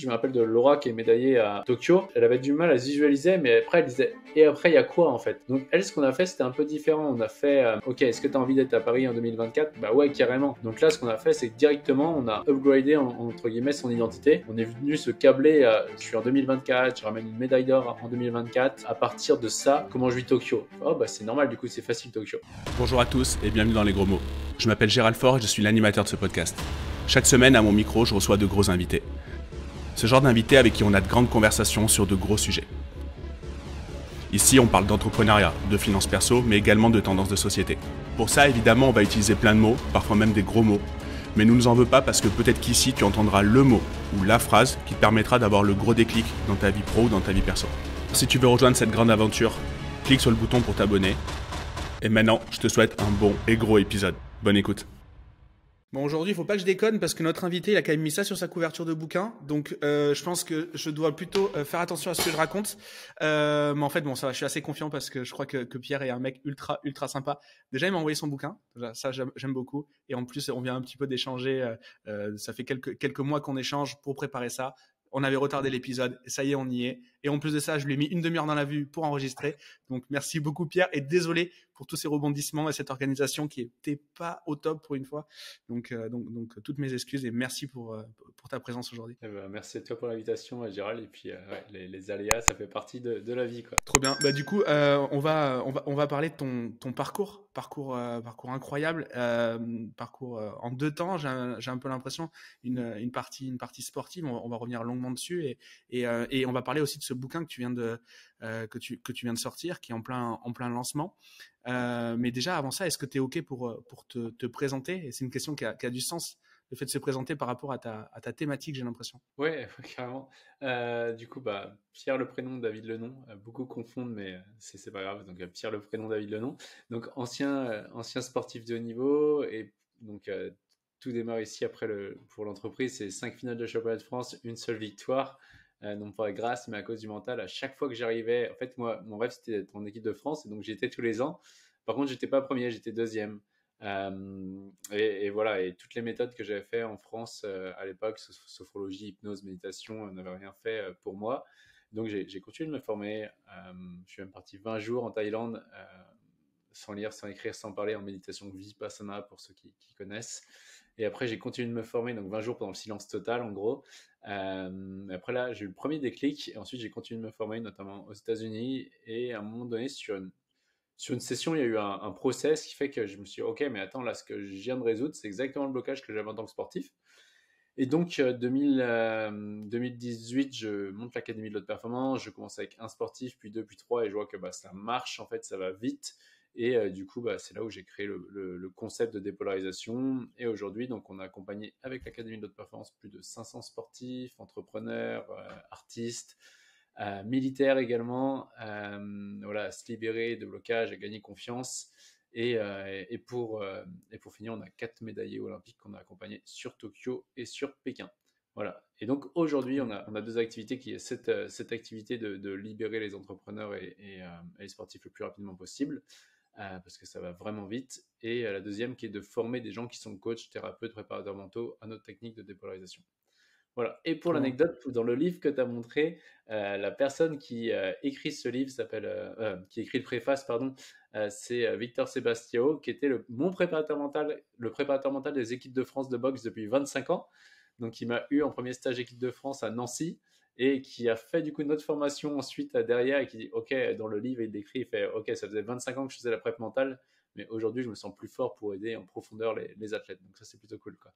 Je me rappelle de Laura qui est médaillée à Tokyo. Elle avait du mal à se visualiser, mais après elle disait « et après il y a quoi en fait ?» Donc elle, ce qu'on a fait, c'était un peu différent. On a fait « ok, est-ce que tu as envie d'être à Paris en 2024 ?» Bah ouais, carrément. Donc là, ce qu'on a fait, c'est directement, on a upgradé entre guillemets son identité. On est venu se câbler « je suis en 2024, je ramène une médaille d'or en 2024. À partir de ça, comment je vis Tokyo ?» Oh bah c'est normal, du coup c'est facile Tokyo. Bonjour à tous et bienvenue dans Les Gros Mots. Je m'appelle Gérald Faure et je suis l'animateur de ce podcast. Chaque semaine, à mon micro, je reçois de gros invités. Ce genre d'invités avec qui on a de grandes conversations sur de gros sujets. Ici, on parle d'entrepreneuriat, de finances perso, mais également de tendances de société. Pour ça, évidemment, on va utiliser plein de mots, parfois même des gros mots. Mais ne nous en veux pas parce que peut-être qu'ici, tu entendras le mot ou la phrase qui te permettra d'avoir le gros déclic dans ta vie pro ou dans ta vie perso. Si tu veux rejoindre cette grande aventure, clique sur le bouton pour t'abonner. Et maintenant, je te souhaite un bon et gros épisode. Bonne écoute. Bon, aujourd'hui, il ne faut pas que je déconne parce que notre invité, il a quand même mis ça sur sa couverture de bouquin. Donc, je pense que je dois plutôt faire attention à ce que je raconte. Mais en fait, bon, ça va, je suis assez confiant parce que je crois que Pierre est un mec ultra, ultra sympa. Déjà, il m'a envoyé son bouquin. Ça, j'aime beaucoup. Et en plus, on vient un petit peu d'échanger. Ça fait quelques mois qu'on échange pour préparer ça. On avait retardé l'épisode. Ça y est, on y est. Et en plus de ça, je lui ai mis une demi-heure dans la vue pour enregistrer. Donc, merci beaucoup, Pierre. Et désolé pour tous ces rebondissements et cette organisation qui n'était pas au top pour une fois. Donc, toutes mes excuses et merci pour ta présence aujourd'hui. Eh ben, merci à toi pour l'invitation, Gérald. Et puis, ouais, les aléas, ça fait partie de la vie, quoi. Trop bien. Bah, du coup, on va parler de ton parcours. Parcours incroyable. Parcours en deux temps, j'ai un peu l'impression. Une partie sportive, on va revenir longuement dessus. Et on va parler aussi de ce bouquin que tu viens de sortir, qui est en plein lancement. Mais déjà, avant ça, est-ce que tu es OK pour te présenter? Et c'est une question qui a du sens, le fait de se présenter par rapport à ta thématique, j'ai l'impression. Oui, carrément. Du coup, bah, Pierre le prénom, David le nom. Beaucoup confondent, mais c'est pas grave. Donc, Pierre le prénom, David le nom. Donc, ancien sportif de haut niveau. Et donc, tout démarre ici après pour l'entreprise. C'est 5 finales de championnat de France, une seule victoire. Non pas grâce, mais à cause du mental. À chaque fois que j'arrivais, en fait, moi, mon rêve, c'était d'être en équipe de France, et donc j'y étais tous les ans. Par contre, j'étais pas premier, j'étais deuxième. Et voilà, et toutes les méthodes que j'avais fait en France à l'époque, sophrologie, hypnose, méditation, n'avaient rien fait pour moi. Donc, j'ai continué de me former. Je suis même parti 20 jours en Thaïlande, sans lire, sans écrire, sans parler, en méditation Vipassana, pour ceux qui connaissent. Et après, j'ai continué de me former, donc 20 jours pendant le silence total, en gros. Après là, j'ai eu le premier déclic, et ensuite j'ai continué de me former, notamment aux États-Unis. Et à un moment donné, sur une session, il y a eu un process qui fait que je me suis dit, ok, mais attends, là, ce que je viens de résoudre, c'est exactement le blocage que j'avais en tant que sportif. Et donc, 2018, je monte l'Académie de l'autre Performance. Je commence avec un sportif, puis deux, puis trois, et je vois que bah, ça marche, en fait, ça va vite. Et du coup, bah, c'est là où j'ai créé le concept de dépolarisation. Et aujourd'hui, donc, on a accompagné avec l'Académie de l'autre Performance plus de 500 sportifs, entrepreneurs, artistes, militaires également, voilà, à se libérer de blocages, à gagner confiance. Et pour finir, on a 4 médaillés olympiques qu'on a accompagnés sur Tokyo et sur Pékin. Voilà. Et donc aujourd'hui, on a deux activités qui est cette activité de libérer les entrepreneurs et les sportifs le plus rapidement possible. Parce que ça va vraiment vite. Et la deuxième qui est de former des gens qui sont coachs, thérapeutes, préparateurs mentaux à notre technique de dépolarisation. Voilà. Et pour l'anecdote, dans le livre que tu as montré, la personne qui écrit ce livre s'appelle, qui écrit le préface, pardon, c'est Victor Sebastiao, qui était mon préparateur mental, le préparateur mental des équipes de France de boxe depuis 25 ans. Donc, il m'a eu en premier stage équipe de France à Nancy. Et qui a fait du coup notre formation ensuite derrière et qui dit ok, dans le livre il décrit, il fait ok, ça faisait 25 ans que je faisais la prep mentale, mais aujourd'hui je me sens plus fort pour aider en profondeur les athlètes. Donc ça, c'est plutôt cool, quoi.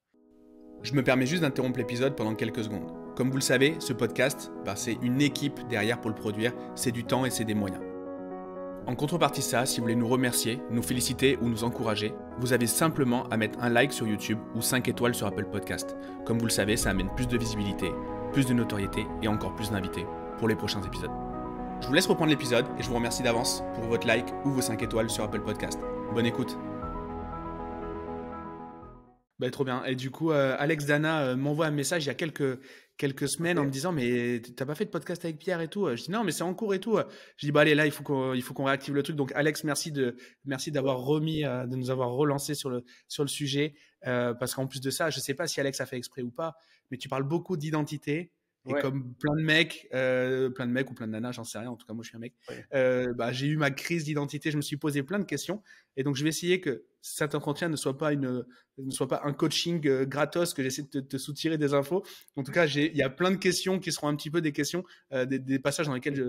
Je me permets juste d'interrompre l'épisode pendant quelques secondes. Comme vous le savez, ce podcast, bah, c'est une équipe derrière pour le produire, c'est du temps et c'est des moyens. En contrepartie de ça, si vous voulez nous remercier, nous féliciter ou nous encourager, vous avez simplement à mettre un like sur YouTube ou 5 étoiles sur Apple Podcast. Comme vous le savez, ça amène plus de visibilité, plus de notoriété et encore plus d'invités pour les prochains épisodes. Je vous laisse reprendre l'épisode et je vous remercie d'avance pour votre like ou vos 5 étoiles sur Apple Podcast. Bonne écoute. Bah, trop bien. Et du coup, Alex Dana m'envoie un message il y a quelques semaines en me disant « mais t'as pas fait de podcast avec Pierre et tout ?» Je dis « non, mais c'est en cours et tout ». Je dis « bah allez, là, il faut qu'on réactive le truc ». Donc Alex, merci de nous avoir relancé sur le sujet. Parce qu'en plus de ça, je sais pas si Alex a fait exprès ou pas, mais tu parles beaucoup d'identité Et comme plein de mecs ou plein de nanas, j'en sais rien, en tout cas moi je suis un mec, j'ai eu ma crise d'identité, je me suis posé plein de questions. Et donc je vais essayer que cet entretien ne soit pas un coaching gratos que j'essaie de te soutirer des infos. En tout cas, il y a plein de questions qui seront un petit peu des questions, des passages dans lesquels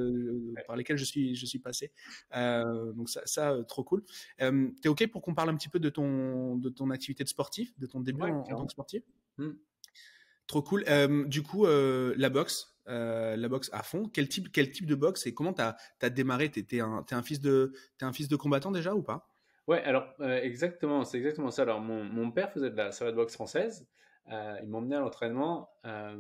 par lesquels je suis passé. Donc ça, trop cool. T'es OK pour qu'on parle un petit peu de ton activité de sportif, de ton début en tant que sportif? Trop cool. Du coup, la boxe à fond. Quel type de boxe et comment t'as démarré? T'es un fils de combattant déjà ou pas? Ouais, alors exactement, c'est exactement ça. Alors mon père faisait de la salle de boxe française. Il m'emmenait à l'entraînement. Par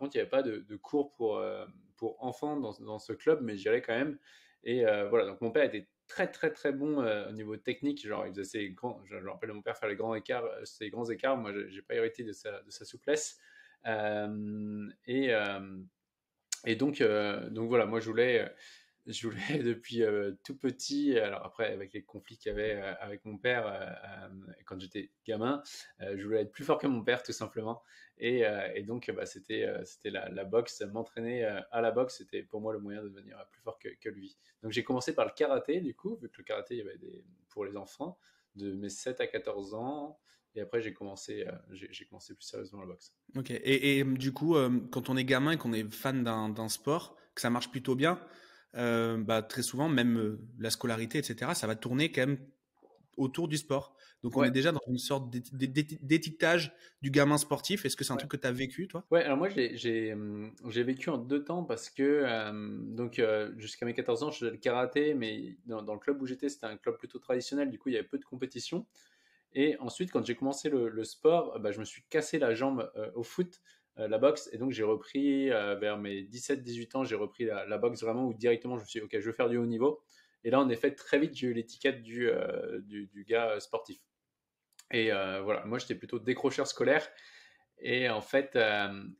contre, il n'y avait pas de cours pour enfants dans ce club, mais j'y allais quand même. Et voilà, donc mon père était très très très bon au niveau technique. Genre, il faisait ses grands. Je me rappelle de mon père faire les grands écarts, ses grands écarts. Moi, j'ai pas hérité de sa souplesse. Et donc voilà, moi je voulais depuis tout petit, alors après avec les conflits qu'il y avait avec mon père quand j'étais gamin, je voulais être plus fort que mon père tout simplement, et donc c'était la boxe, m'entraîner à la boxe, c'était pour moi le moyen de devenir plus fort que lui. Donc j'ai commencé par le karaté du coup, vu que le karaté il y avait pour les enfants de mes 7 à 14 ans. Et après, j'ai commencé plus sérieusement la boxe. Ok. Et du coup, quand on est gamin et qu'on est fan d'un sport, que ça marche plutôt bien, très souvent, même la scolarité, etc., ça va tourner quand même autour du sport. Donc, on est déjà dans une sorte d'étiquetage du gamin sportif. Est-ce que c'est un truc que tu as vécu, toi? Ouais, alors moi, j'ai vécu en 2 temps parce que jusqu'à mes 14 ans, je faisais le karaté, mais dans le club où j'étais, c'était un club plutôt traditionnel. Du coup, il y avait peu de compétition. Et ensuite, quand j'ai commencé le sport, je me suis cassé la jambe au foot, la boxe. Et donc, j'ai repris vers mes 17-18 ans, j'ai repris la boxe vraiment où directement, je me suis dit, OK, je veux faire du haut niveau. Et là, en effet, très vite, j'ai eu l'étiquette du gars sportif. Et voilà, moi, j'étais plutôt décrocheur scolaire. Et en fait,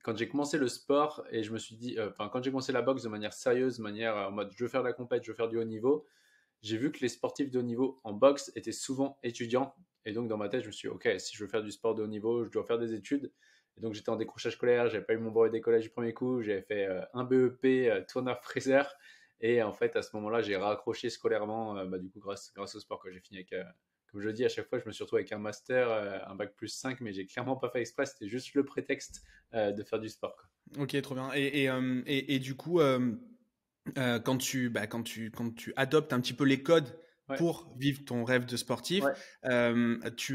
quand j'ai commencé le sport et je me suis dit, quand j'ai commencé la boxe de manière sérieuse, de manière en mode, je veux faire de la compète, je veux faire du haut niveau, j'ai vu que les sportifs de haut niveau en boxe étaient souvent étudiants. Et donc, dans ma tête, je me suis dit, OK, si je veux faire du sport de haut niveau, je dois faire des études. Et donc, j'étais en décrochage scolaire, j'avais pas eu mon brevet des collèges du premier coup, j'avais fait un BEP, tourneur-fraiseur. Et en fait, à ce moment-là, j'ai raccroché scolairement, du coup, grâce au sport. J'ai fini avec, comme je dis, à chaque fois, je me suis retrouvé avec un master, un bac plus 5, mais j'ai clairement pas fait exprès, c'était juste le prétexte de faire du sport. Quoi. OK, trop bien. Et du coup, quand tu adoptes un petit peu les codes, pour vivre ton rêve de sportif, tu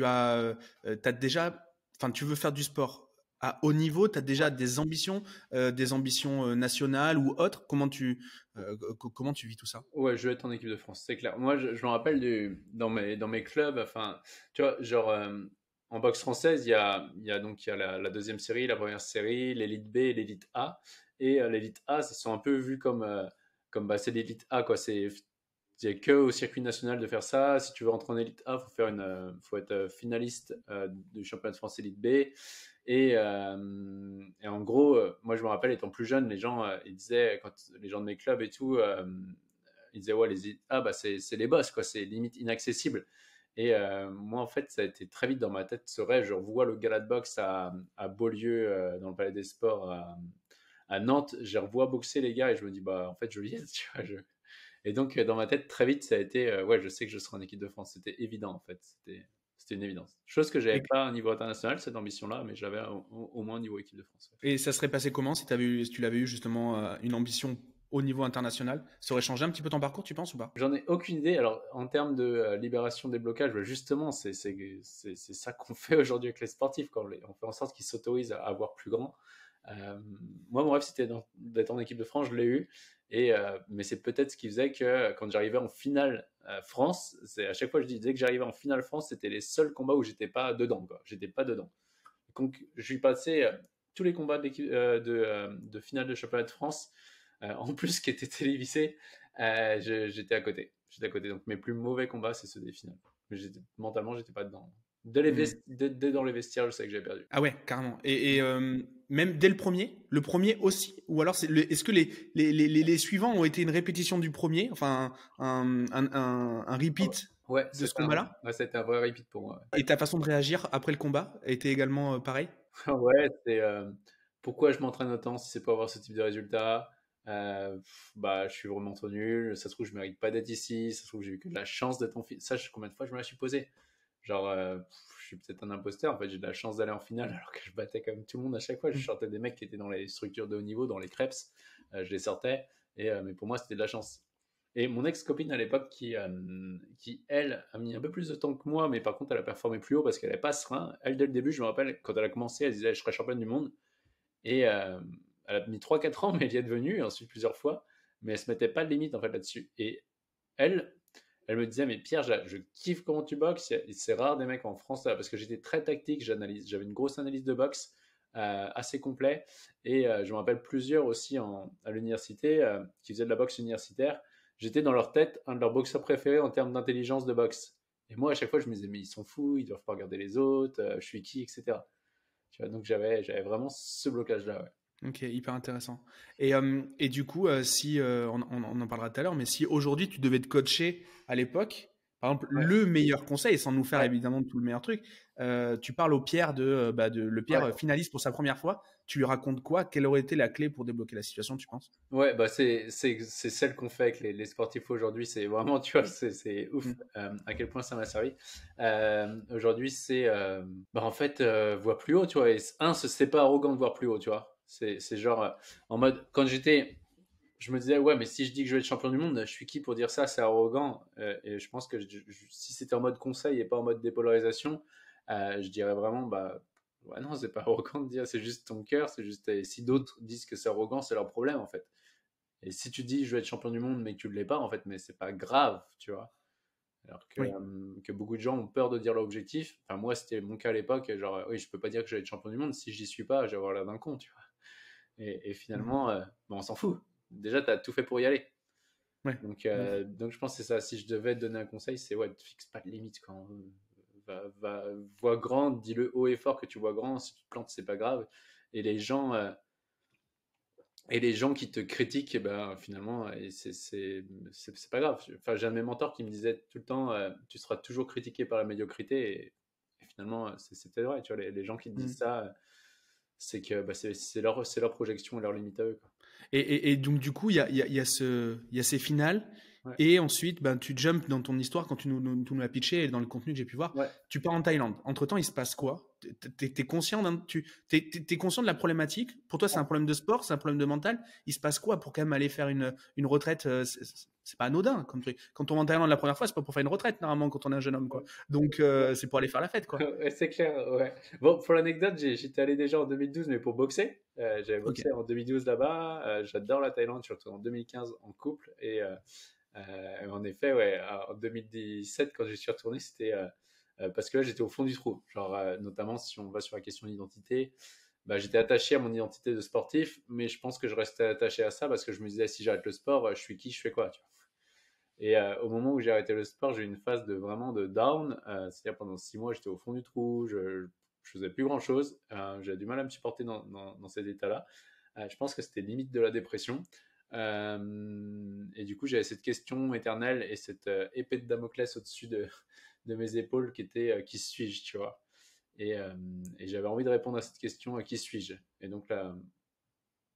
veux faire du sport à haut niveau, tu as déjà des ambitions nationales ou autres. Comment tu vis tout ça? Ouais, je veux être en équipe de France, c'est clair. Moi, je me rappelle dans mes clubs, tu vois, genre en boxe française, il y a la 2e série, la 1e série, l'élite B et l'élite A. Et l'élite A, ça sont un peu vus comme c'est l'élite A, quoi, c'est... Il n'y a que au circuit national de faire ça. Si tu veux rentrer en élite A, faut être finaliste du championnat de France élite B. Et en gros, moi je me rappelle étant plus jeune, les gens ils disaient, quand les gens de mes clubs et tout, ils disaient ouais les élites A, c'est les boss quoi, c'est limite inaccessible. Et moi en fait ça a été très vite dans ma tête ce rêve. Je revois le gala de boxe à Beaulieu dans le Palais des Sports à Nantes. Je revois boxer les gars et je me dis en fait je viens, tu vois. Et donc, dans ma tête, très vite, ça a été je sais que je serai en équipe de France. C'était évident, en fait. C'était une évidence. Chose que je n'avais pas au niveau international, cette ambition-là, mais j'avais au moins au niveau équipe de France. Et ça serait passé comment si tu l'avais eu justement une ambition au niveau international? Ça aurait changé un petit peu ton parcours, tu penses ou pas? J'en ai aucune idée. Alors, en termes de libération des blocages, justement, c'est ça qu'on fait aujourd'hui avec les sportifs. Quand on fait en sorte qu'ils s'autorisent à avoir plus grand. Moi, mon rêve, c'était d'être en équipe de France. Je l'ai eu. Mais c'est peut-être ce qui faisait que quand j'arrivais en finale France, à chaque fois je disais que j'arrivais en finale France, c'était les seuls combats où j'étais pas dedans, quoi. J'étais pas dedans. Donc je suis passé tous les combats de finale de championnat de France, en plus qui étaient télévisés, j'étais à côté. J'étais à côté. Donc mes plus mauvais combats, c'est ceux des finales. Mais mentalement, j'étais pas dedans. Dès dans les vestiaires, je savais que j'avais perdu. Ah ouais, carrément. Et même dès le premier aussi, ou alors est-ce que les suivants ont été une répétition du premier, enfin un repeat de ce combat-là? Ouais, c'était un vrai repeat pour moi. Et ta façon de réagir après le combat était également pareil? Ouais, pourquoi je m'entraîne autant si c'est pour avoir ce type de résultat? Je suis vraiment trop nul, ça se trouve je mérite pas d'être ici, ça se trouve j'ai eu que de la chance d'être en finale. Ça, combien de fois je me la suis posée, genre je suis peut-être un imposteur, en fait j'ai de la chance d'aller en finale alors que je battais comme tout le monde à chaque fois. Je sortais des mecs qui étaient dans les structures de haut niveau, dans les crêpes, je les sortais, et mais pour moi c'était de la chance. Et mon ex-copine à l'époque qui elle a mis un peu plus de temps que moi, mais par contre elle a performé plus haut parce qu'elle n'avait pas serein, elle dès le début je me rappelle quand elle a commencé elle disait je serai championne du monde, et elle a mis 3-4 ans, mais elle y est devenue, et ensuite plusieurs fois, mais elle ne se mettait pas de limite en fait là-dessus. Et elle me disait, mais Pierre, je kiffe comment tu boxes, c'est rare des mecs en France, là, parce que j'étais très tactique, j'avais une grosse analyse de boxe, assez complète, et je me rappelle plusieurs aussi à l'université, qui faisaient de la boxe universitaire, j'étais dans leur tête un de leurs boxeurs préférés en termes d'intelligence de boxe. Et moi, à chaque fois, je me disais, mais ils sont fous, ils ne doivent pas regarder les autres, je suis qui, etc. Tu vois, donc j'avais vraiment ce blocage-là, ouais. Ok, hyper intéressant. Et du coup, on en parlera tout à l'heure, mais si aujourd'hui tu devais te coacher à l'époque, par exemple, ouais, le meilleur conseil, sans nous faire évidemment tout le meilleur truc, tu parles au Pierre finaliste pour sa première fois, tu lui racontes quoi? Quelle aurait été la clé pour débloquer la situation, tu penses? Ouais, c'est celle qu'on fait avec les sportifs aujourd'hui, c'est vraiment, tu vois, c'est ouf à quel point ça m'a servi. Aujourd'hui, c'est, voir plus haut, tu vois, et c'est pas arrogant de voir plus haut, tu vois. C'est genre, en mode, quand je me disais, ouais, mais si je dis que je vais être champion du monde, je suis qui pour dire ça, c'est arrogant. Et je pense que si c'était en mode conseil et pas en mode dépolarisation, je dirais vraiment, non, c'est pas arrogant de dire, c'est juste ton cœur, c'est juste, et si d'autres disent que c'est arrogant, c'est leur problème, en fait. Et si tu dis, je vais être champion du monde, mais que tu ne l'es pas, en fait, mais c'est pas grave, tu vois. Alors que beaucoup de gens ont peur de dire leur objectif. Enfin, moi, c'était mon cas à l'époque, genre, oui, je peux pas dire que je vais être champion du monde, si j'y suis pas, je vais avoir l'air d'un con, tu vois. Et finalement, on s'en fout. Déjà, tu as tout fait pour y aller. Ouais. Donc, je pense que c'est ça. Si je devais te donner un conseil, c'est ne fixe pas de limite. Quand vois grand, dis-le haut et fort que tu vois grand. Si tu te plantes, ce n'est pas grave. Et les gens qui te critiquent, finalement, c'est pas grave. Enfin, j'ai un de mes mentors qui me disait tout le temps, tu seras toujours critiqué par la médiocrité. Et finalement, c'est peut-être vrai. Tu vois, les gens qui te disent ça... c'est que c'est leur projection et leur limite à eux, quoi. Et donc du coup il y a ces finales, ouais. Et ensuite tu jumps dans ton histoire quand tu nous as pitché et dans le contenu que j'ai pu voir, ouais. Tu pars en Thaïlande, entre temps il se passe quoi? T'es conscient de la problématique? Pour toi c'est un problème de sport, c'est un problème de mental, il se passe quoi pour quand même aller faire une retraite? C'est pas anodin comme truc. Quand on va en Thaïlande la première fois, c'est pas pour faire une retraite normalement quand on est un jeune homme, quoi. Donc c'est pour aller faire la fête, quoi. C'est clair, ouais. Bon, pour l'anecdote, j'étais allé déjà en 2012 mais pour boxer. J'avais boxé en 2012 là-bas. J'adore la Thaïlande, je suis retourné en 2015 en couple et en effet, ouais, en 2017 quand je suis retourné, c'était parce que là j'étais au fond du trou. Genre notamment si on va sur la question d'identité, j'étais attaché à mon identité de sportif, mais je pense que je restais attaché à ça parce que je me disais si j'arrête le sport, je suis qui, je fais quoi, tu vois. Et au moment où j'ai arrêté le sport, j'ai eu une phase de down, c'est-à-dire pendant 6 mois, j'étais au fond du trou, je faisais plus grand-chose, j'avais du mal à me supporter dans cet état-là. Je pense que c'était limite de la dépression. Et du coup, j'avais cette question éternelle et cette épée de Damoclès au-dessus de mes épaules qui était qui suis-je, tu vois. Et j'avais envie de répondre à cette question, qui suis-je? Et donc la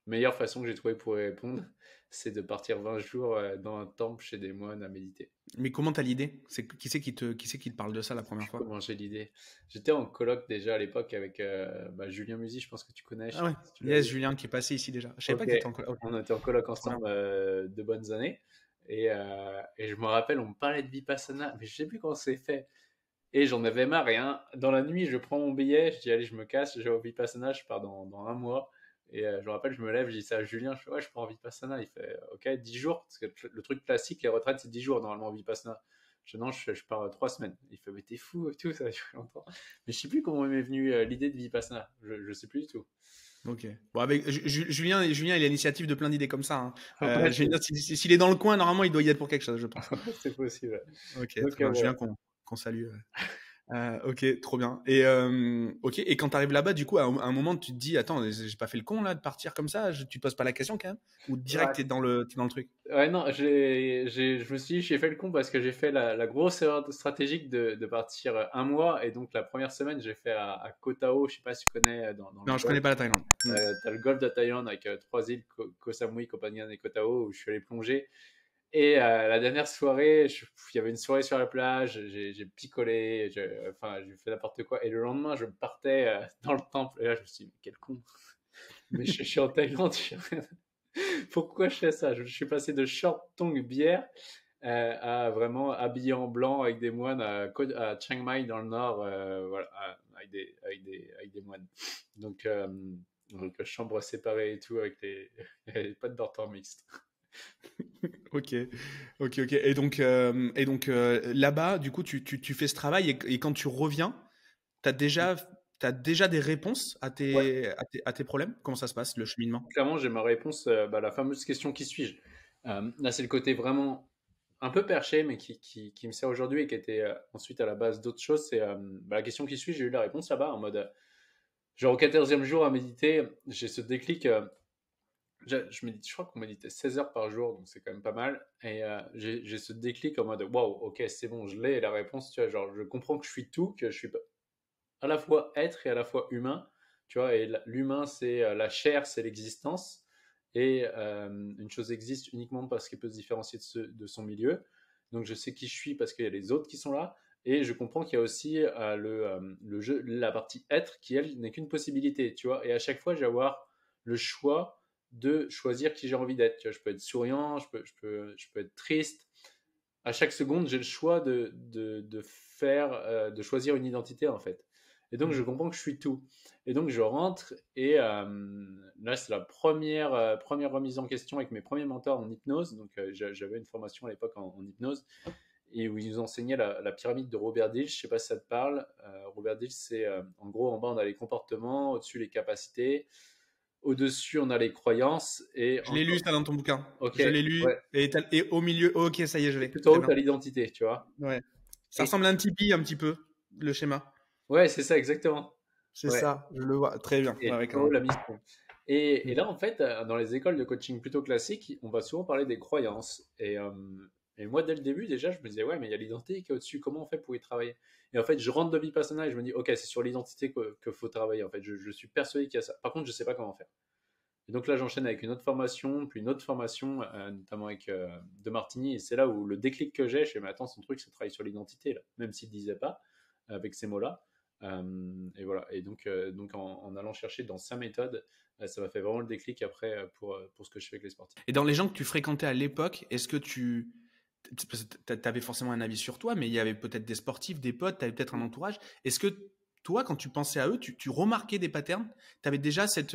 meilleure façon que j'ai trouvée pour y répondre, c'est de partir 20 jours dans un temple chez des moines à méditer. Mais comment t'as l'idée? Qui c'est qui te parle de ça la première fois? Comment j'ai l'idée? J'étais en colloque déjà à l'époque avec Julien Musi, je pense que tu connais. Ah ouais, Julien qui est passé ici déjà. Je savais pas que t'étais en colloque. On était en colloque ensemble de bonnes années. Et je me rappelle, on me parlait de Vipassana, mais je sais plus comment c'est fait. Et j'en avais marre. Et dans la nuit, je prends mon billet, je dis allez, je me casse, je vais au Vipassana, je pars dans 1 mois. Et je me rappelle, je me lève, je dis ça à Julien, je fais ouais, je pars en Vipassana. Il fait ok, 10 jours, parce que le truc classique, les retraites, c'est 10 jours normalement en Vipassana. Je dis non, je pars 3 semaines. Il fait mais t'es fou et tout, ça va durer longtemps. Mais je sais plus comment m'est venue l'idée de Vipassana, je sais plus du tout. Ok. Bon, avec Julien, il a l'initiative de plein d'idées comme ça. Hein. Je veux dire, s'il est dans le coin, normalement, il doit y être pour quelque chose, je pense. C'est possible. Ok, donc, Julien, qu'on salue. Ok, trop bien. Et quand tu arrives là-bas, du coup, à un moment, tu te dis, attends, j'ai pas fait le con là de partir comme ça. Tu te poses pas la question quand même? Ou direct, ouais, t'es dans le truc? Ouais, non, je me suis dit, j'ai fait le con parce que j'ai fait la grosse erreur stratégique de partir un mois. Et donc, la première semaine, j'ai fait à Kotao. Je sais pas si tu connais. Non, je connais pas la Thaïlande. T'as le golfe de la Thaïlande avec 3 îles, Koh Samui, Koh Phangan et Kotao, où je suis allé plonger. Et la dernière soirée, il y avait une soirée sur la plage, j'ai picolé, j'ai fait n'importe quoi. Et le lendemain, je partais dans le temple. Et là, je me suis dit, mais quel con. Mais je suis en Thaïlande. Pourquoi je fais ça? Je suis passé de short, tongue, bière à vraiment habillé en blanc avec des moines à Chiang Mai dans le nord, avec des moines. Donc, chambre séparée et tout, avec pas de dortoir mixte. Ok. Et donc, là-bas, du coup, tu fais ce travail et quand tu reviens, t'as déjà des réponses à tes problèmes? Comment ça se passe, le cheminement? Clairement, j'ai ma réponse, la fameuse question « qui suis-je ?» Là, c'est le côté vraiment un peu perché, mais qui me sert aujourd'hui et qui était ensuite à la base d'autres choses. C'est la question « qui suis-je ?» J'ai eu la réponse là-bas en mode, genre au 14e jour à méditer, j'ai ce déclic… Je crois qu'on méditait 16 heures par jour, donc c'est quand même pas mal. Et j'ai ce déclic en mode waouh, ok, c'est bon, je l'ai. Et la réponse, tu vois, genre, je comprends que je suis tout, que je suis à la fois être et à la fois humain, tu vois. Et l'humain, c'est la chair, c'est l'existence. Et une chose existe uniquement parce qu'elle peut se différencier de son milieu. Donc je sais qui je suis parce qu'il y a les autres qui sont là. Et je comprends qu'il y a aussi la partie être qui, elle, n'est qu'une possibilité, tu vois. Et à chaque fois, je vais avoir le choix de choisir qui j'ai envie d'être. Tu vois, je peux être souriant, je peux être triste. À chaque seconde, j'ai le choix de choisir une identité, en fait. Et donc, je comprends que je suis tout. Et donc, je rentre et là, c'est la première remise en question avec mes premiers mentors en hypnose. Donc, j'avais une formation à l'époque en hypnose et où ils nous enseignaient la pyramide de Robert Dilts. Je ne sais pas si ça te parle. Robert Dilts, c'est en gros, en bas, on a les comportements, au-dessus, les capacités. Au-dessus, on a les croyances. Et je l'ai lu, ça, dans ton bouquin. Okay. Je l'ai lu. Ouais. Et au milieu, ok, ça y est, je l'ai. Tout en haut, tu as l'identité, tu vois. Ouais. Ça ressemble à un Tipeee, un petit peu, le schéma. Ouais, c'est ça, exactement. C'est ça, je le vois. Très bien. Et là, en fait, dans les écoles de coaching plutôt classiques, on va souvent parler des croyances. Et moi, dès le début, déjà, je me disais, ouais, mais il y a l'identité qui est au-dessus. Comment on fait pour y travailler? Et en fait, je rentre de Vipassana et je me dis, ok, c'est sur l'identité qu'il faut travailler. En fait, je suis persuadé qu'il y a ça. Par contre, je ne sais pas comment faire. Et donc là, j'enchaîne avec une autre formation, puis une autre formation, notamment avec De Martini. Et c'est là où le déclic que j'ai, je fais, mais attends, son truc, c'est travailler sur l'identité, là, même s'il ne disait pas avec ces mots-là. Et voilà. Et donc en allant chercher dans sa méthode, ça m'a fait vraiment le déclic après pour ce que je fais avec les sportifs. Et dans les gens que tu fréquentais à l'époque, est-ce que tu... T'avais forcément un avis sur toi, mais il y avait peut-être des sportifs, des potes, t'avais peut-être un entourage. Est-ce que toi, quand tu pensais à eux, tu remarquais des patterns? T'avais déjà cette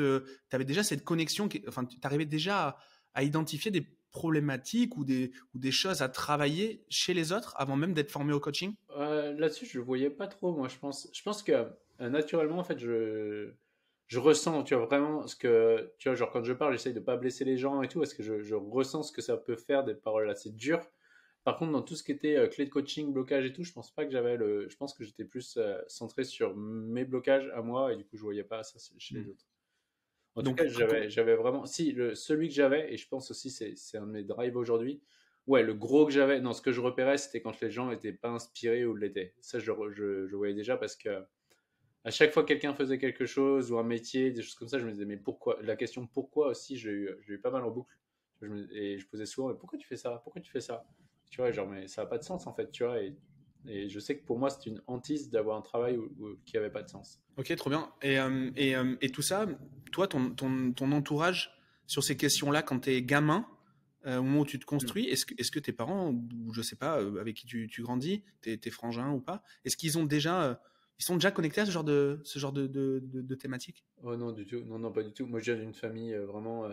connexion, enfin, t'arrivais déjà à identifier des problématiques ou des choses à travailler chez les autres avant même d'être formé au coaching? Là-dessus, je ne voyais pas trop, moi, je pense. Je pense que naturellement, en fait, je ressens, tu vois, vraiment ce que, tu vois, genre quand je parle, j'essaye de ne pas blesser les gens et tout, parce que je ressens ce que ça peut faire, des paroles assez dures. Par contre, dans tout ce qui était clé de coaching, blocage et tout, je pense pas que je pense que j'étais plus centré sur mes blocages à moi et du coup, je voyais pas ça chez les autres. En tout cas, j'avais vraiment... Si, celui que j'avais, et je pense aussi c'est un de mes drives aujourd'hui, ouais, le gros que j'avais, non, ce que je repérais, c'était quand les gens n'étaient pas inspirés ou l'étaient. Ça, je voyais déjà parce que à chaque fois que quelqu'un faisait quelque chose ou un métier, des choses comme ça, je me disais, mais pourquoi? La question pourquoi aussi, j'ai eu pas mal en boucle. Et je posais souvent, mais pourquoi tu fais ça? Pourquoi tu fais ça? Tu vois, genre, mais ça n'a pas de sens, en fait, tu vois. Et je sais que pour moi, c'est une hantise d'avoir un travail qui n'avait pas de sens. Ok, trop bien. Et tout ça, toi, ton entourage sur ces questions-là, quand tu es gamin, au moment où tu te construis, est-ce que tes parents, ou je ne sais pas, avec qui tu grandis, tes frangins ou pas, est-ce qu'ils ont déjà... Ils sont déjà connectés à ce genre de thématiques? Oh non, du tout. Non, pas du tout. Moi, je viens d'une famille vraiment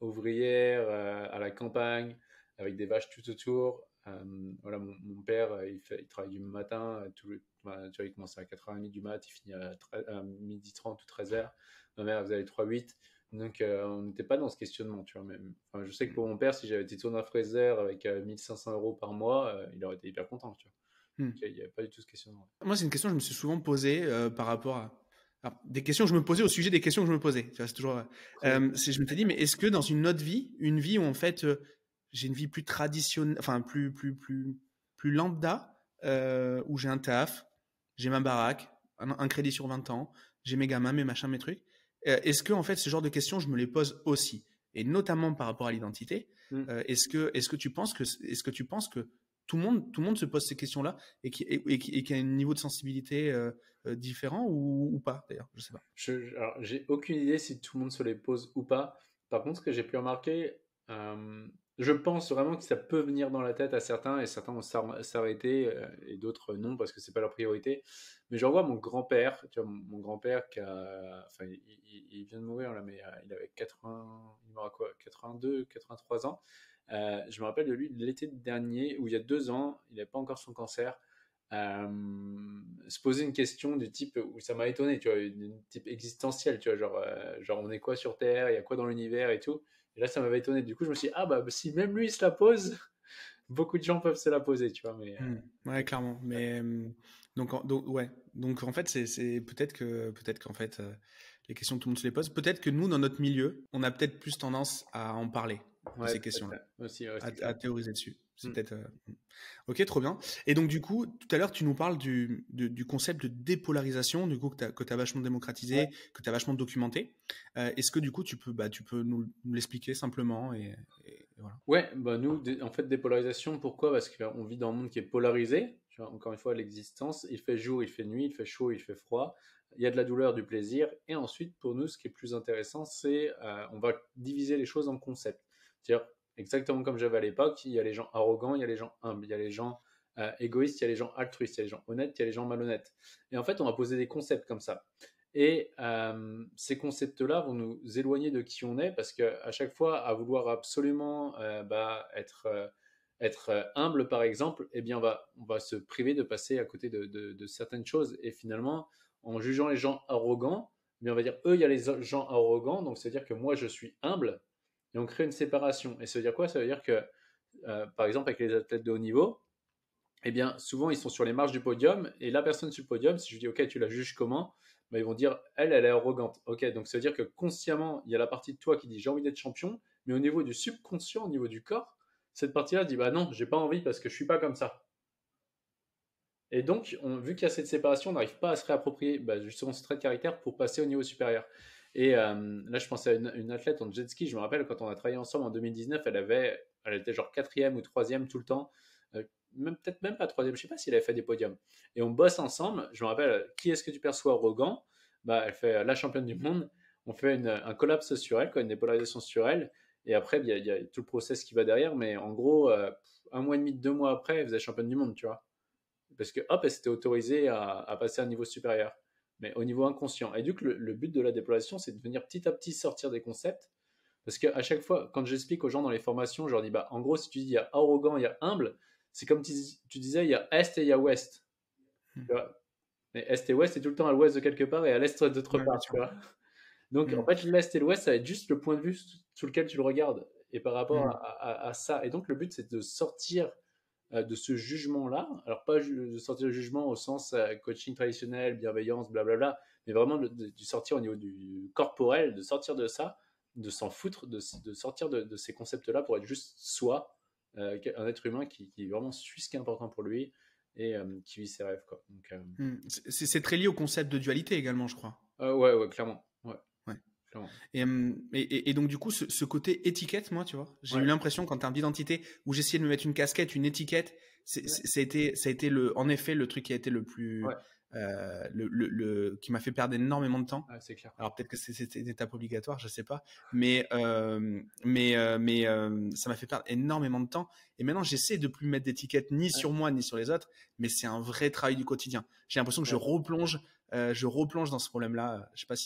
ouvrière, à la campagne, avec des vaches tout autour. Voilà, mon père, il travaille du matin, tu vois, il commence à 4h30 du mat, il finit à midi 30 ou 13h. Ma mère, elle faisait les 3-8. Donc, on n'était pas dans ce questionnement, tu vois. Même. Enfin, je sais que pour mon père, si j'avais été tourné à Fraser avec 1500 euros par mois, il aurait été hyper content, tu vois. Il n'y avait pas du tout ce questionnement. Moi, c'est une question que je me suis souvent posée par rapport à... Alors, des questions que je me posais au sujet des questions que je me posais. C'est toujours... je me suis dit, mais est-ce que dans une autre vie, une vie où en fait, j'ai une vie plus traditionnelle, enfin plus lambda, où j'ai un taf, j'ai ma baraque, un crédit sur 20 ans, j'ai mes gamins, mes machins, mes trucs. Est-ce que en fait, ce genre de questions, je me les pose aussi, et notamment par rapport à l'identité. Est-ce que tu penses que tout le monde se pose ces questions-là et qui a un niveau de sensibilité différent ou pas d'ailleurs, je sais pas. Alors, j'ai aucune idée si tout le monde se les pose ou pas. Par contre, ce que j'ai pu remarquer, je pense vraiment que ça peut venir dans la tête à certains, et certains vont s'arrêter et d'autres non parce que c'est pas leur priorité. Mais je revois mon grand-père, tu vois, mon grand-père qui a, enfin, il vient de mourir là, mais il avait 82, 83 ans. Je me rappelle de lui l'été dernier, où il y a 2 ans, il n'avait pas encore son cancer, se poser une question du type, où ça m'a étonné, tu vois, une type existentielle, tu vois, genre on est quoi sur Terre, il y a quoi dans l'univers et tout. Et là, ça m'avait étonné. Du coup, je me suis dit, ah bah, si même lui se la pose, beaucoup de gens peuvent se la poser, tu vois. Mais, ouais, clairement. Mais, donc, en fait, c'est peut-être qu'en fait, les questions que tout le monde se les pose, peut-être que nous, dans notre milieu, on a peut-être plus tendance à en parler. Ouais, ces questions-là, à théoriser dessus. C'est peut-être, Ok, trop bien. Et donc du coup, tout à l'heure, tu nous parles du concept de dépolarisation, du coup que tu as vachement démocratisé, ouais, que tu as vachement documenté. Est-ce que du coup, tu peux nous l'expliquer simplement et voilà. Ouais, bah nous, en fait, dépolarisation. Pourquoi ? Parce qu'on vit dans un monde qui est polarisé. Encore une fois, l'existence. Il fait jour, il fait nuit, il fait chaud, il fait froid. Il y a de la douleur, du plaisir. Et ensuite, pour nous, ce qui est plus intéressant, c'est on va diviser les choses en concepts. C'est-à-dire, exactement comme j'avais à l'époque, il y a les gens arrogants, il y a les gens humbles, il y a les gens égoïstes, il y a les gens altruistes, il y a les gens honnêtes, il y a les gens malhonnêtes. Et en fait, on va poser des concepts comme ça. Et ces concepts-là vont nous éloigner de qui on est, parce qu'à chaque fois, à vouloir absolument être humble, par exemple, eh bien, on va se priver de passer à côté de certaines choses. Et finalement, en jugeant les gens arrogants, eh bien, on va dire, eux, il y a les gens arrogants, donc c'est-à-dire que moi, je suis humble. Et on crée une séparation. Et ça veut dire quoi ? Ça veut dire que, par exemple, avec les athlètes de haut niveau, eh bien, souvent, ils sont sur les marges du podium. Et la personne sur le podium, si je dis « Ok, tu la juges comment ?» Ils vont dire « Elle, elle est arrogante. » Ok, donc ça veut dire que consciemment, il y a la partie de toi qui dit « J'ai envie d'être champion », mais au niveau du subconscient, au niveau du corps, cette partie-là dit « Bah non, j'ai pas envie parce que je suis pas comme ça. » Et donc, vu qu'il y a cette séparation, on n'arrive pas à se réapproprier justement ce trait de caractère pour passer au niveau supérieur. Et là, je pensais à une athlète en jet ski. Je me rappelle, quand on a travaillé ensemble en 2019, elle était genre 4e ou 3e tout le temps, peut-être même pas 3e, je sais pas si elle avait fait des podiums. Et on bosse ensemble. Je me rappelle, qui est-ce que tu perçois arrogant ? Elle fait la championne du monde. On fait un collapse sur elle, quoi, une dépolarisation sur elle. Et après, il y a tout le process qui va derrière. Mais en gros, 1 mois et demi, 2 mois après, elle faisait championne du monde, tu vois. Parce que hop, elle s'était autorisée à passer à un niveau supérieur, mais au niveau inconscient. Et du coup, le but de la dépolarisation, c'est de venir petit à petit sortir des concepts. Parce qu'à chaque fois, quand j'explique aux gens dans les formations, je leur dis, en gros, si tu dis il y a arrogant, il y a humble, c'est comme tu disais, il y a est et il y a ouest. Mais est et ouest, c'est tout le temps à l'ouest de quelque part et à l'est d'autre part. Tu vois. Donc, en fait, l'est et l'ouest, ça va être juste le point de vue sous lequel tu le regardes et par rapport à ça. Et donc, le but, c'est de sortir de ce jugement-là, alors pas de sortir le jugement au sens coaching traditionnel, bienveillance, blablabla, mais vraiment de sortir au niveau du corporel, de sortir de ça, de s'en foutre, de sortir de ces concepts-là pour être juste soi, un être humain qui vraiment suit ce qui est important pour lui et qui vit ses rêves, quoi. Donc, c'est très lié au concept de dualité également, je crois. Ouais, clairement. Et donc du coup, ce côté étiquette, moi, tu vois, j'ai eu l'impression qu'en termes d'identité, où j'essayais de me mettre une casquette, une étiquette, ça a été en effet le truc qui a été le plus, qui m'a fait perdre énormément de temps. Ah, c'est clair. Alors peut-être que c'était une étape obligatoire, je sais pas, mais ça m'a fait perdre énormément de temps. Et maintenant, j'essaie de plus mettre d'étiquette ni sur moi ni sur les autres, mais c'est un vrai travail du quotidien. J'ai l'impression que je replonge dans ce problème-là. Je sais pas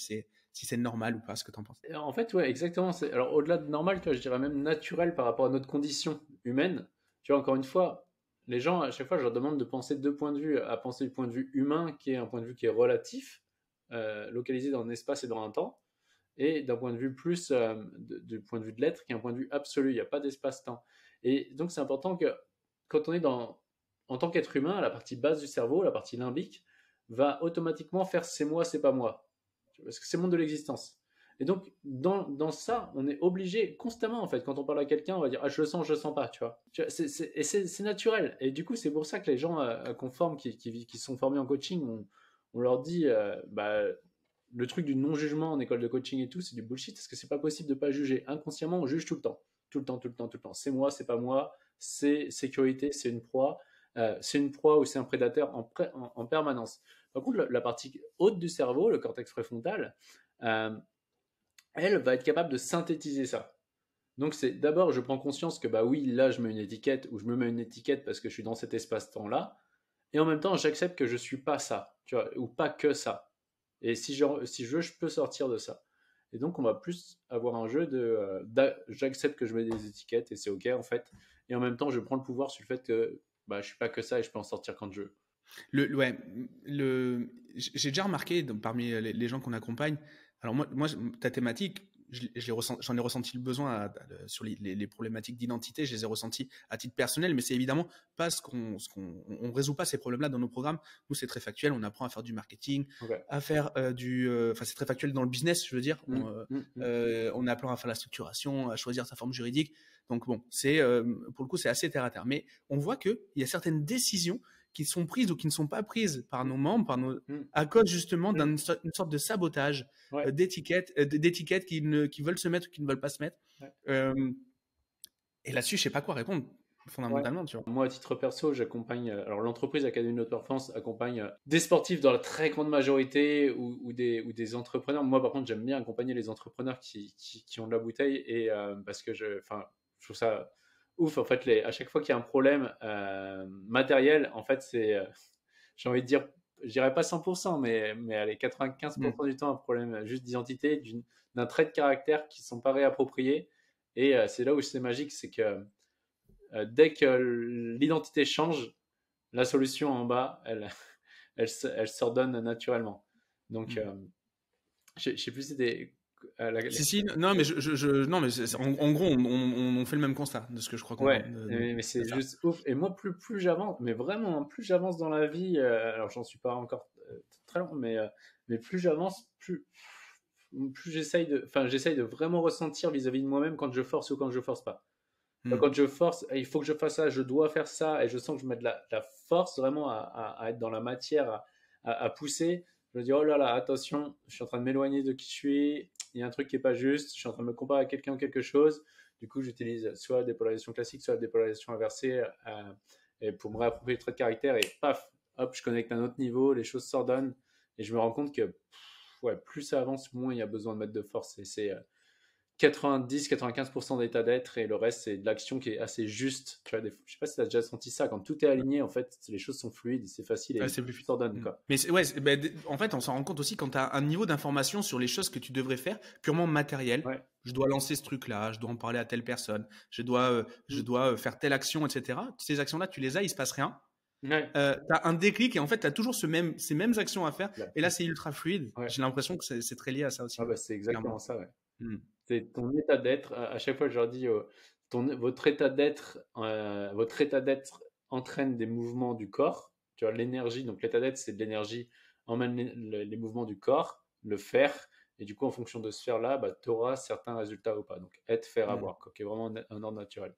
si c'est normal ou pas, ce que tu en penses. En fait, ouais, exactement. Alors, au-delà de normal, tu vois, je dirais même naturel par rapport à notre condition humaine. Tu vois, encore une fois, les gens, à chaque fois, je leur demande de penser de 2 points de vue, à penser du point de vue humain, qui est un point de vue qui est relatif, localisé dans un espace et dans un temps, et d'un point de vue plus du point de vue de l'être, qui est un point de vue absolu. Il n'y a pas d'espace-temps. Et donc, c'est important que quand on est dans en tant qu'être humain, la partie basse du cerveau, la partie limbique, va automatiquement faire « c'est moi, c'est pas moi ». Parce que c'est le monde de l'existence. Et donc, dans ça, on est obligé constamment, en fait, quand on parle à quelqu'un, on va dire « ah, je le sens pas », tu vois. Et c'est naturel. Et du coup, c'est pour ça que les gens qui sont formés en coaching, on leur dit le truc du non-jugement en école de coaching et tout, c'est du bullshit, parce que c'est pas possible de pas juger. Inconsciemment, on juge tout le temps. Tout le temps, tout le temps, tout le temps. C'est moi, c'est pas moi, c'est sécurité, c'est une proie. C'est une proie ou c'est un prédateur en permanence. Par contre, la partie haute du cerveau, le cortex préfrontal, elle va être capable de synthétiser ça. Donc, c'est d'abord, je prends conscience que, oui, là, je mets une étiquette ou je me mets une étiquette parce que je suis dans cet espace-temps-là. Et en même temps, j'accepte que je ne suis pas ça, tu vois, ou pas que ça. Et si je veux, je peux sortir de ça. Et donc, on va plus avoir un jeu de j'accepte que je mets des étiquettes et c'est OK, en fait. Et en même temps, je prends le pouvoir sur le fait que je ne suis pas que ça et je peux en sortir quand je veux. J'ai déjà remarqué donc, parmi les gens qu'on accompagne, alors moi ta thématique, j'en ai ressenti le besoin sur les problématiques d'identité, je les ai ressenties à titre personnel, mais c'est évidemment pas on ne résout pas ces problèmes-là dans nos programmes. Nous, c'est très factuel, on apprend à faire du marketing, okay. À faire c'est très factuel dans le business, je veux dire. On apprend à faire la structuration, à choisir sa forme juridique. Donc bon, pour le coup, c'est assez terre à terre. Mais on voit qu'il y a certaines décisions qui sont prises ou qui ne sont pas prises par nos membres, à cause justement d'une sorte de sabotage, ouais. d'étiquettes qui veulent se mettre ou qui ne veulent pas se mettre. Ouais. Et là-dessus, je ne sais pas quoi répondre fondamentalement. Ouais. Tu vois. Moi, à titre perso, j'accompagne. Alors, l'entreprise Académie de l'autre Performance accompagne des sportifs dans la très grande majorité ou des entrepreneurs. Moi, par contre, j'aime bien accompagner les entrepreneurs qui ont de la bouteille et parce que je trouve ça ouf, en fait, à chaque fois qu'il y a un problème matériel, en fait, c'est, j'ai envie de dire, je dirais pas 100%, mais allez, 95% du temps, un problème juste d'identité, d'un trait de caractère qui ne sont pas réappropriés. Et c'est là où c'est magique, c'est que dès que l'identité change, la solution en bas, elle s'ordonne naturellement. Donc, je sais plus si c'était... en gros, on fait le même constat de ce que je crois qu'on a. Mais c'est juste ouf. Et moi, plus j'avance, mais vraiment, plus j'avance dans la vie, alors j'en suis pas encore très loin, mais plus j'avance, plus j'essaye de vraiment ressentir vis-à-vis de moi-même quand je force ou quand je force pas. Quand je force, il faut que je fasse ça, je dois faire ça, et je sens que je mets de la force vraiment à être dans la matière, à pousser. Je me dis, oh là là, attention, je suis en train de m'éloigner de qui je suis, il y a un truc qui n'est pas juste, je suis en train de me comparer à quelqu'un ou quelque chose. Du coup, j'utilise soit la dépolarisation classique, soit la dépolarisation inversée et pour me réapproprier le trait de caractère et paf, hop, je connecte à un autre niveau, les choses s'ordonnent et je me rends compte que plus ça avance, moins il y a besoin de mettre de force. Et c'est 90-95% d'état d'être et le reste, c'est de l'action qui est assez juste. Tu vois, je sais pas si tu as déjà senti ça, quand tout est aligné, en fait, les choses sont fluides, c'est facile et c'est plus ordonné, quoi. Mais en fait, on s'en rend compte aussi quand tu as un niveau d'information sur les choses que tu devrais faire, purement matériel. Ouais. Je dois lancer ce truc-là, je dois en parler à telle personne, je dois faire telle action, etc. Ces actions-là, tu les as, il ne se passe rien. Ouais. Tu as un déclic et en fait tu as toujours ces mêmes actions à faire et là c'est ultra fluide. Ouais. J'ai l'impression que c'est très lié à ça aussi. C'est exactement ça, ouais. C'est ton état d'être. À chaque fois je leur dis votre état d'être entraîne des mouvements du corps, tu vois, l'énergie. Donc l'état d'être, c'est de l'énergie, emmène les mouvements du corps, le faire, et du coup en fonction de ce faire là tu auras certains résultats ou pas. Donc être, faire, avoir, quoi, qui est vraiment un ordre naturel.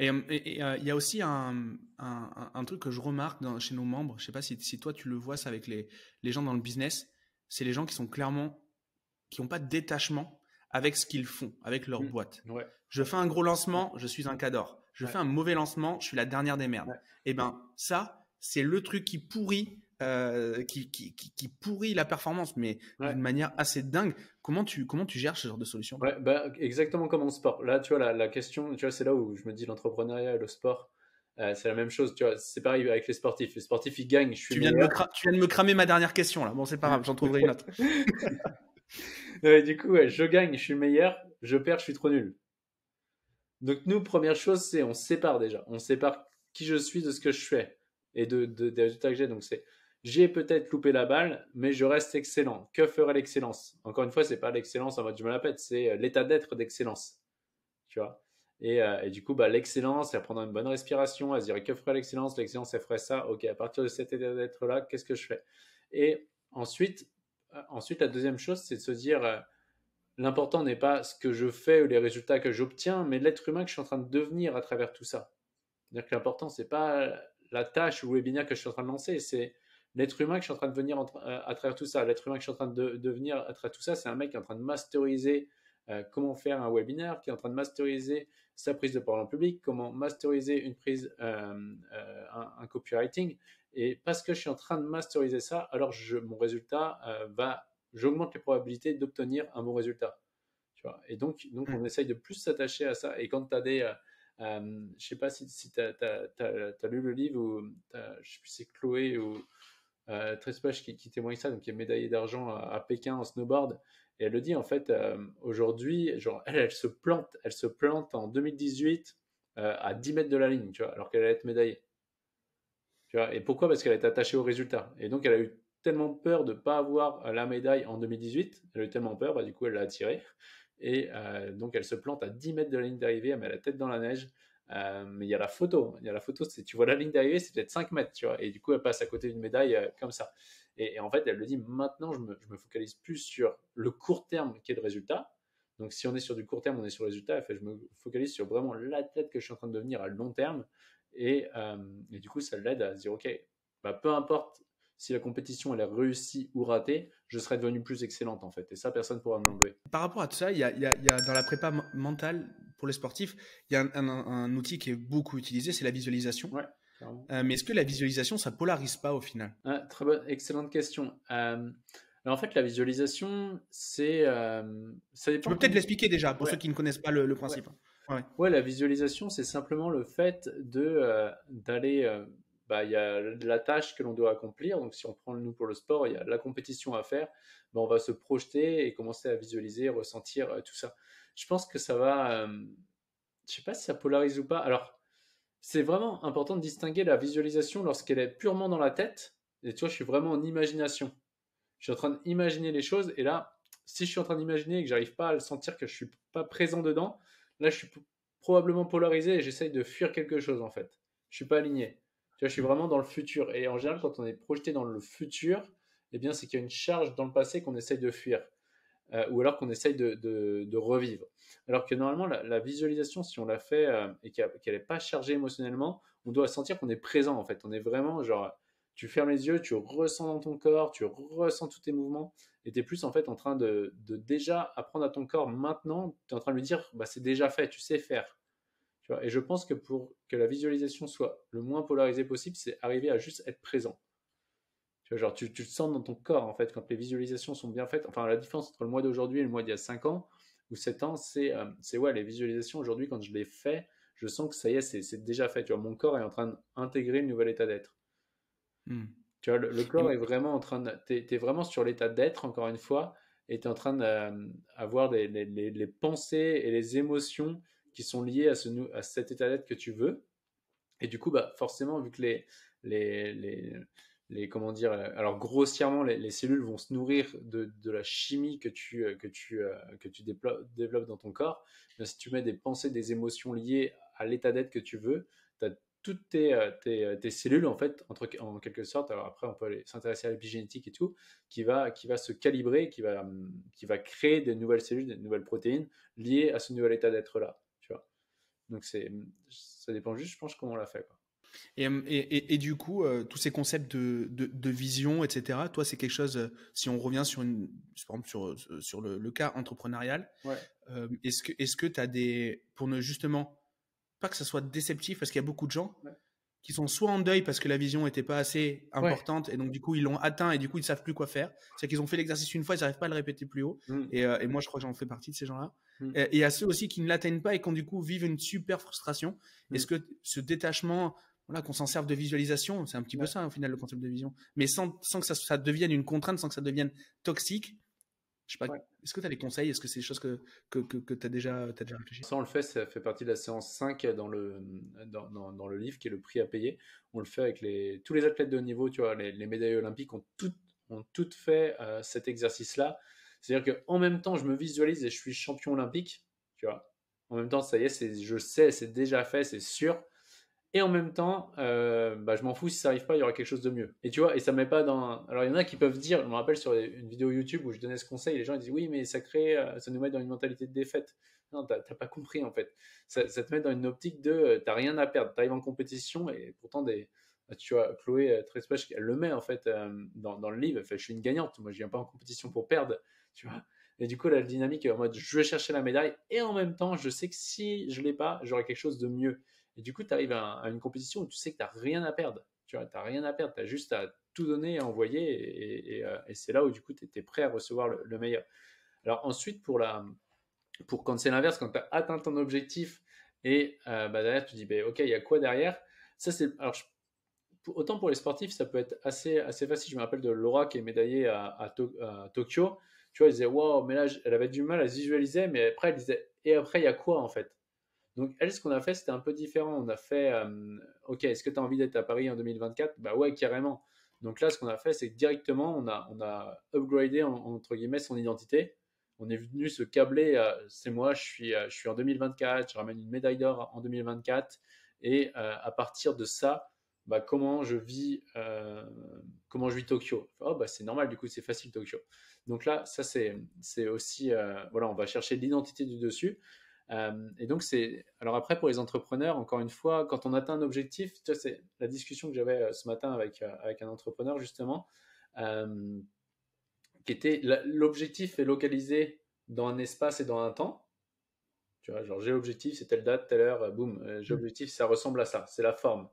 Et il y a aussi un truc que je remarque chez nos membres, je ne sais pas si toi tu le vois ça avec les gens dans le business, c'est les gens qui sont clairement, qui n'ont pas de détachement avec ce qu'ils font, avec leur boîte. Ouais. Je fais un gros lancement, je suis un cador. Je fais un mauvais lancement, je suis la dernière des merdes. Ouais. Et bien ça, c'est le truc qui pourrit, qui pourrit la performance, mais d'une manière assez dingue. Comment tu gères ce genre de solution ? Exactement comme en sport. Là, tu vois, la question, tu vois, c'est là où je me dis l'entrepreneuriat et le sport, c'est la même chose. Tu vois, c'est pareil avec les sportifs. Les sportifs, ils gagnent. Tu viens de me cramer ma dernière question, là. Bon, c'est pas grave, j'en trouverai une autre. Du coup, je gagne, je suis meilleur, je perds, je suis trop nul. Donc, nous, première chose, c'est on sépare déjà. On sépare qui je suis de ce que je fais et des résultats que j'ai. Donc, c'est. J'ai peut-être loupé la balle, mais je reste excellent. Que ferait l'excellence ? Encore une fois, ce n'est pas l'excellence en mode je me la pète, c'est l'état d'être d'excellence. Tu vois ? Et du coup, bah, l'excellence, à prendre une bonne respiration, à se dire que ferait l'excellence, l'excellence, elle ferait ça. Ok, à partir de cet état d'être-là, qu'est-ce que je fais? Et ensuite, la deuxième chose, c'est de se dire l'important n'est pas ce que je fais ou les résultats que j'obtiens, mais l'être humain que je suis en train de devenir à travers tout ça. C'est-à-dire que l'important, ce n'est pas la tâche ou le webinaire que je suis en train de lancer, c'est l'être humain que je suis en train de devenir à travers tout ça. L'être humain que je suis en train de devenir à travers tout ça, c'est un mec qui est en train de masteriser comment faire un webinaire, qui est en train de masteriser sa prise de parole en public, comment masteriser une prise, un copywriting. Et parce que je suis en train de masteriser ça, alors mon résultat j'augmente les probabilités d'obtenir un bon résultat. Tu vois. Et donc on essaye de plus s'attacher à ça. Et quand tu as des... je ne sais pas si tu as lu le livre, ou je ne sais plus si c'est Chloé ou Trespeuch qui témoigne ça, donc qui est médaillée d'argent à Pékin en snowboard. Et elle le dit, en fait, aujourd'hui, genre, elle se plante en 2018 à 10 mètres de la ligne, tu vois, alors qu'elle allait être médaillée. Tu vois, et pourquoi? Parce qu'elle est attachée au résultat. Et donc, elle a eu tellement peur de ne pas avoir la médaille en 2018, elle a eu tellement peur, bah, du coup, elle l'a attirée. Et donc, elle se plante à 10 mètres de la ligne d'arrivée, elle met la tête dans la neige. Mais il y a la photo. Il y a la photo, tu vois la ligne d'arrivée, c'est peut-être 5 mètres, tu vois. Et du coup, elle passe à côté d'une médaille comme ça. Et en fait, elle le dit, maintenant, je me focalise plus sur le court terme qui est le résultat. Donc, si on est sur du court terme, on est sur le résultat. En fait, je me focalise sur vraiment l'athlète que je suis en train de devenir à long terme. Et du coup, ça l'aide à se dire, OK, bah, peu importe si la compétition elle est réussie ou ratée, je serais devenue plus excellente, en fait. Et ça, personne ne pourra me l'enlever. Par rapport à tout ça, il y a dans la prépa mentale, pour les sportifs, il y a un outil qui est beaucoup utilisé, c'est la visualisation. Ouais. Mais est-ce que la visualisation, ça ne polarise pas au final? Très bonne, excellente question. Alors en fait, la visualisation, c'est... ça dépend. Tu peux peut-être l'expliquer déjà, pour ceux qui ne connaissent pas le principe. Ouais, la visualisation, c'est simplement le fait d'aller... il y a la tâche que l'on doit accomplir. Donc, si on prend nous pour le sport, il y a la compétition à faire. On va se projeter et commencer à visualiser, ressentir tout ça. Je pense que ça va... je ne sais pas si ça polarise ou pas. Alors, c'est vraiment important de distinguer la visualisation lorsqu'elle est purement dans la tête. Et tu vois, je suis vraiment en imagination. Je suis en train d'imaginer les choses. Et là, si je suis en train d'imaginer et que je n'arrive pas à le sentir, que je ne suis pas présent dedans, là, je suis probablement polarisé et j'essaye de fuir quelque chose, en fait. Je ne suis pas aligné. Tu vois, je suis vraiment dans le futur. Et en général, quand on est projeté dans le futur, eh bien, c'est qu'il y a une charge dans le passé qu'on essaye de fuir ou alors qu'on essaye de revivre. Alors que normalement, la visualisation, si on la fait et qu'elle n'est pas chargée émotionnellement, on doit sentir qu'on est présent, en fait. On est vraiment genre, tu fermes les yeux, tu ressens dans ton corps, tu ressens tous tes mouvements et tu es plus en fait en train de déjà apprendre à ton corps maintenant. Tu es en train de lui dire, bah, c'est déjà fait, tu sais faire. Et je pense que pour que la visualisation soit le moins polarisée possible, c'est arriver à juste être présent. Tu vois, genre tu le sens dans ton corps, en fait, quand les visualisations sont bien faites. Enfin, la différence entre le mois d'aujourd'hui et le mois d'il y a 5 ans ou 7 ans, c'est les visualisations aujourd'hui, quand je les fais, je sens que ça y est, c'est déjà fait. Tu vois, mon corps est en train d'intégrer le nouvel état d'être. Tu vois, le corps est vraiment en train de... T'es vraiment sur l'état d'être, encore une fois, et t'es en train d'avoir les pensées et les émotions qui sont liés à cet état d'être que tu veux. Et du coup, bah, forcément, vu que grossièrement, les cellules vont se nourrir de la chimie que tu développes dans ton corps. Bien, si tu mets des pensées, des émotions liées à l'état d'être que tu veux, tu as toutes tes cellules, en fait, en quelque sorte. Alors après, on peut s'intéresser à l'épigénétique et tout, qui va se calibrer, qui va créer des nouvelles cellules, des nouvelles protéines liées à ce nouvel état d'être-là. Donc, ça dépend juste, je pense, comment on l'a fait, quoi. Et du coup, tous ces concepts de vision, etc., toi, c'est quelque chose, si on revient sur le cas entrepreneurial, est-ce que tu as des... Pour ne justement pas que ça soit déceptif, parce qu'il y a beaucoup de gens qui sont soit en deuil parce que la vision n'était pas assez importante, et donc du coup, ils l'ont atteint, et du coup, ils ne savent plus quoi faire. C'est-à-dire qu'ils ont fait l'exercice une fois, ils n'arrivent pas à le répéter plus haut. Et moi, je crois que j'en fais partie de ces gens-là. Et à ceux aussi qui ne l'atteignent pas et qui, du coup, vivent une super frustration. Est-ce que ce détachement, voilà, qu'on s'en serve de visualisation, c'est un petit peu ça, au final, le concept de vision, mais sans que ça devienne une contrainte, sans que ça devienne toxique, je sais pas, est-ce que tu as des conseils? Est-ce que c'est des choses que tu as déjà réfléchi? Ça, on le fait, ça fait partie de la séance 5 dans le livre, qui est le prix à payer. On le fait avec tous les athlètes de haut niveau, tu vois, les médailles olympiques ont toutes fait cet exercice-là. C'est-à-dire qu'en même temps, je me visualise et je suis champion olympique, tu vois. En même temps, ça y est, je sais, c'est déjà fait, c'est sûr. Et en même temps, je m'en fous, si ça n'arrive pas, il y aura quelque chose de mieux. Et tu vois, et ça ne met pas dans... Alors, il y en a qui peuvent dire, je me rappelle sur une vidéo YouTube où je donnais ce conseil, les gens ils disent, oui, mais ça crée, ça nous met dans une mentalité de défaite. Non, tu n'as pas compris en fait. Ça te met dans une optique de, tu n'as rien à perdre, tu arrives en compétition et pourtant, tu vois, Chloé Trespeuch, elle le met en fait dans le livre, elle fait, je suis une gagnante, moi je ne viens pas en compétition pour perdre, tu vois. Et du coup, la dynamique est en mode, je vais chercher la médaille et en même temps, je sais que si je ne l'ai pas, j'aurai quelque chose de mieux. Et du coup, tu arrives à une compétition où tu sais que tu n'as rien à perdre. Tu vois, tu n'as rien à perdre. Tu as juste à tout donner et à envoyer. Et c'est là où, du coup, tu étais prêt à recevoir le meilleur. Alors ensuite, pour quand c'est l'inverse, quand tu as atteint ton objectif et derrière, tu dis, OK, il y a quoi derrière ? Ça, autant pour les sportifs, ça peut être assez facile. Je me rappelle de Laura qui est médaillée à Tokyo. Tu vois, elle disait, waouh, mais là, elle avait du mal à se visualiser. Mais après, elle disait, et après, il y a quoi en fait ? Donc, elle, ce qu'on a fait, c'était un peu différent. On a fait, OK, est-ce que tu as envie d'être à Paris en 2024 ? Bah ouais, carrément. Donc là, ce qu'on a fait, c'est que directement, on a upgradé, entre guillemets, son identité. On est venu se câbler, c'est moi, je suis en 2024, je ramène une médaille d'or en 2024. Et à partir de ça, comment je vis Tokyo ? C'est normal, du coup, c'est facile Tokyo. Donc là, ça, c'est aussi, on va chercher l'identité du dessus. Et donc alors après, pour les entrepreneurs, encore une fois, quand on atteint un objectif, tu vois, c'est la discussion que j'avais ce matin avec un entrepreneur justement, qui était l'objectif est localisé dans un espace et dans un temps. Tu vois, genre j'ai l'objectif, c'est telle date, telle heure, boum, j'ai l'objectif, ça ressemble à ça, c'est la forme.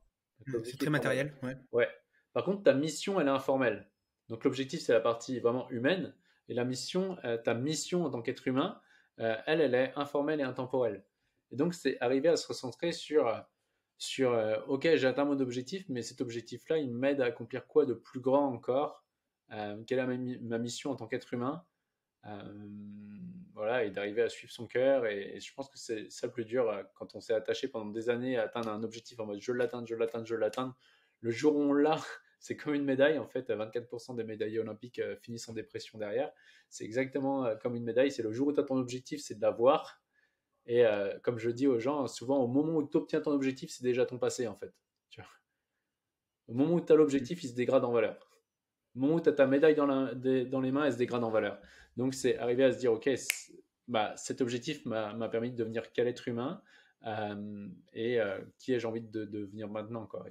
C'est très matériel. Ouais. Par contre, ta mission, elle est informelle. Donc l'objectif, c'est la partie vraiment humaine, et la mission, ta mission en tant qu'être humain. Elle est informelle et intemporelle. Et donc, c'est arriver à se recentrer sur OK, j'ai atteint mon objectif, mais cet objectif-là, il m'aide à accomplir quoi de plus grand encore ? Quelle est ma mission en tant qu'être humain ? Et d'arriver à suivre son cœur. Et je pense que c'est ça le plus dur quand on s'est attaché pendant des années à atteindre un objectif en mode je l'atteins, je l'atteins, je l'atteins. Le jour où on l'a, c'est comme une médaille, en fait, 24% des médaillés olympiques finissent en dépression derrière. C'est exactement comme une médaille, c'est le jour où tu as ton objectif, c'est de l'avoir. Et comme je dis aux gens, souvent au moment où tu obtiens ton objectif, c'est déjà ton passé, en fait. Tu vois, au moment où tu as l'objectif, il se dégrade en valeur. Au moment où tu as ta médaille dans les mains, elle se dégrade en valeur. Donc, c'est arriver à se dire, OK, cet objectif m'a permis de devenir quel être humain et qui ai-je envie de devenir maintenant, quoi.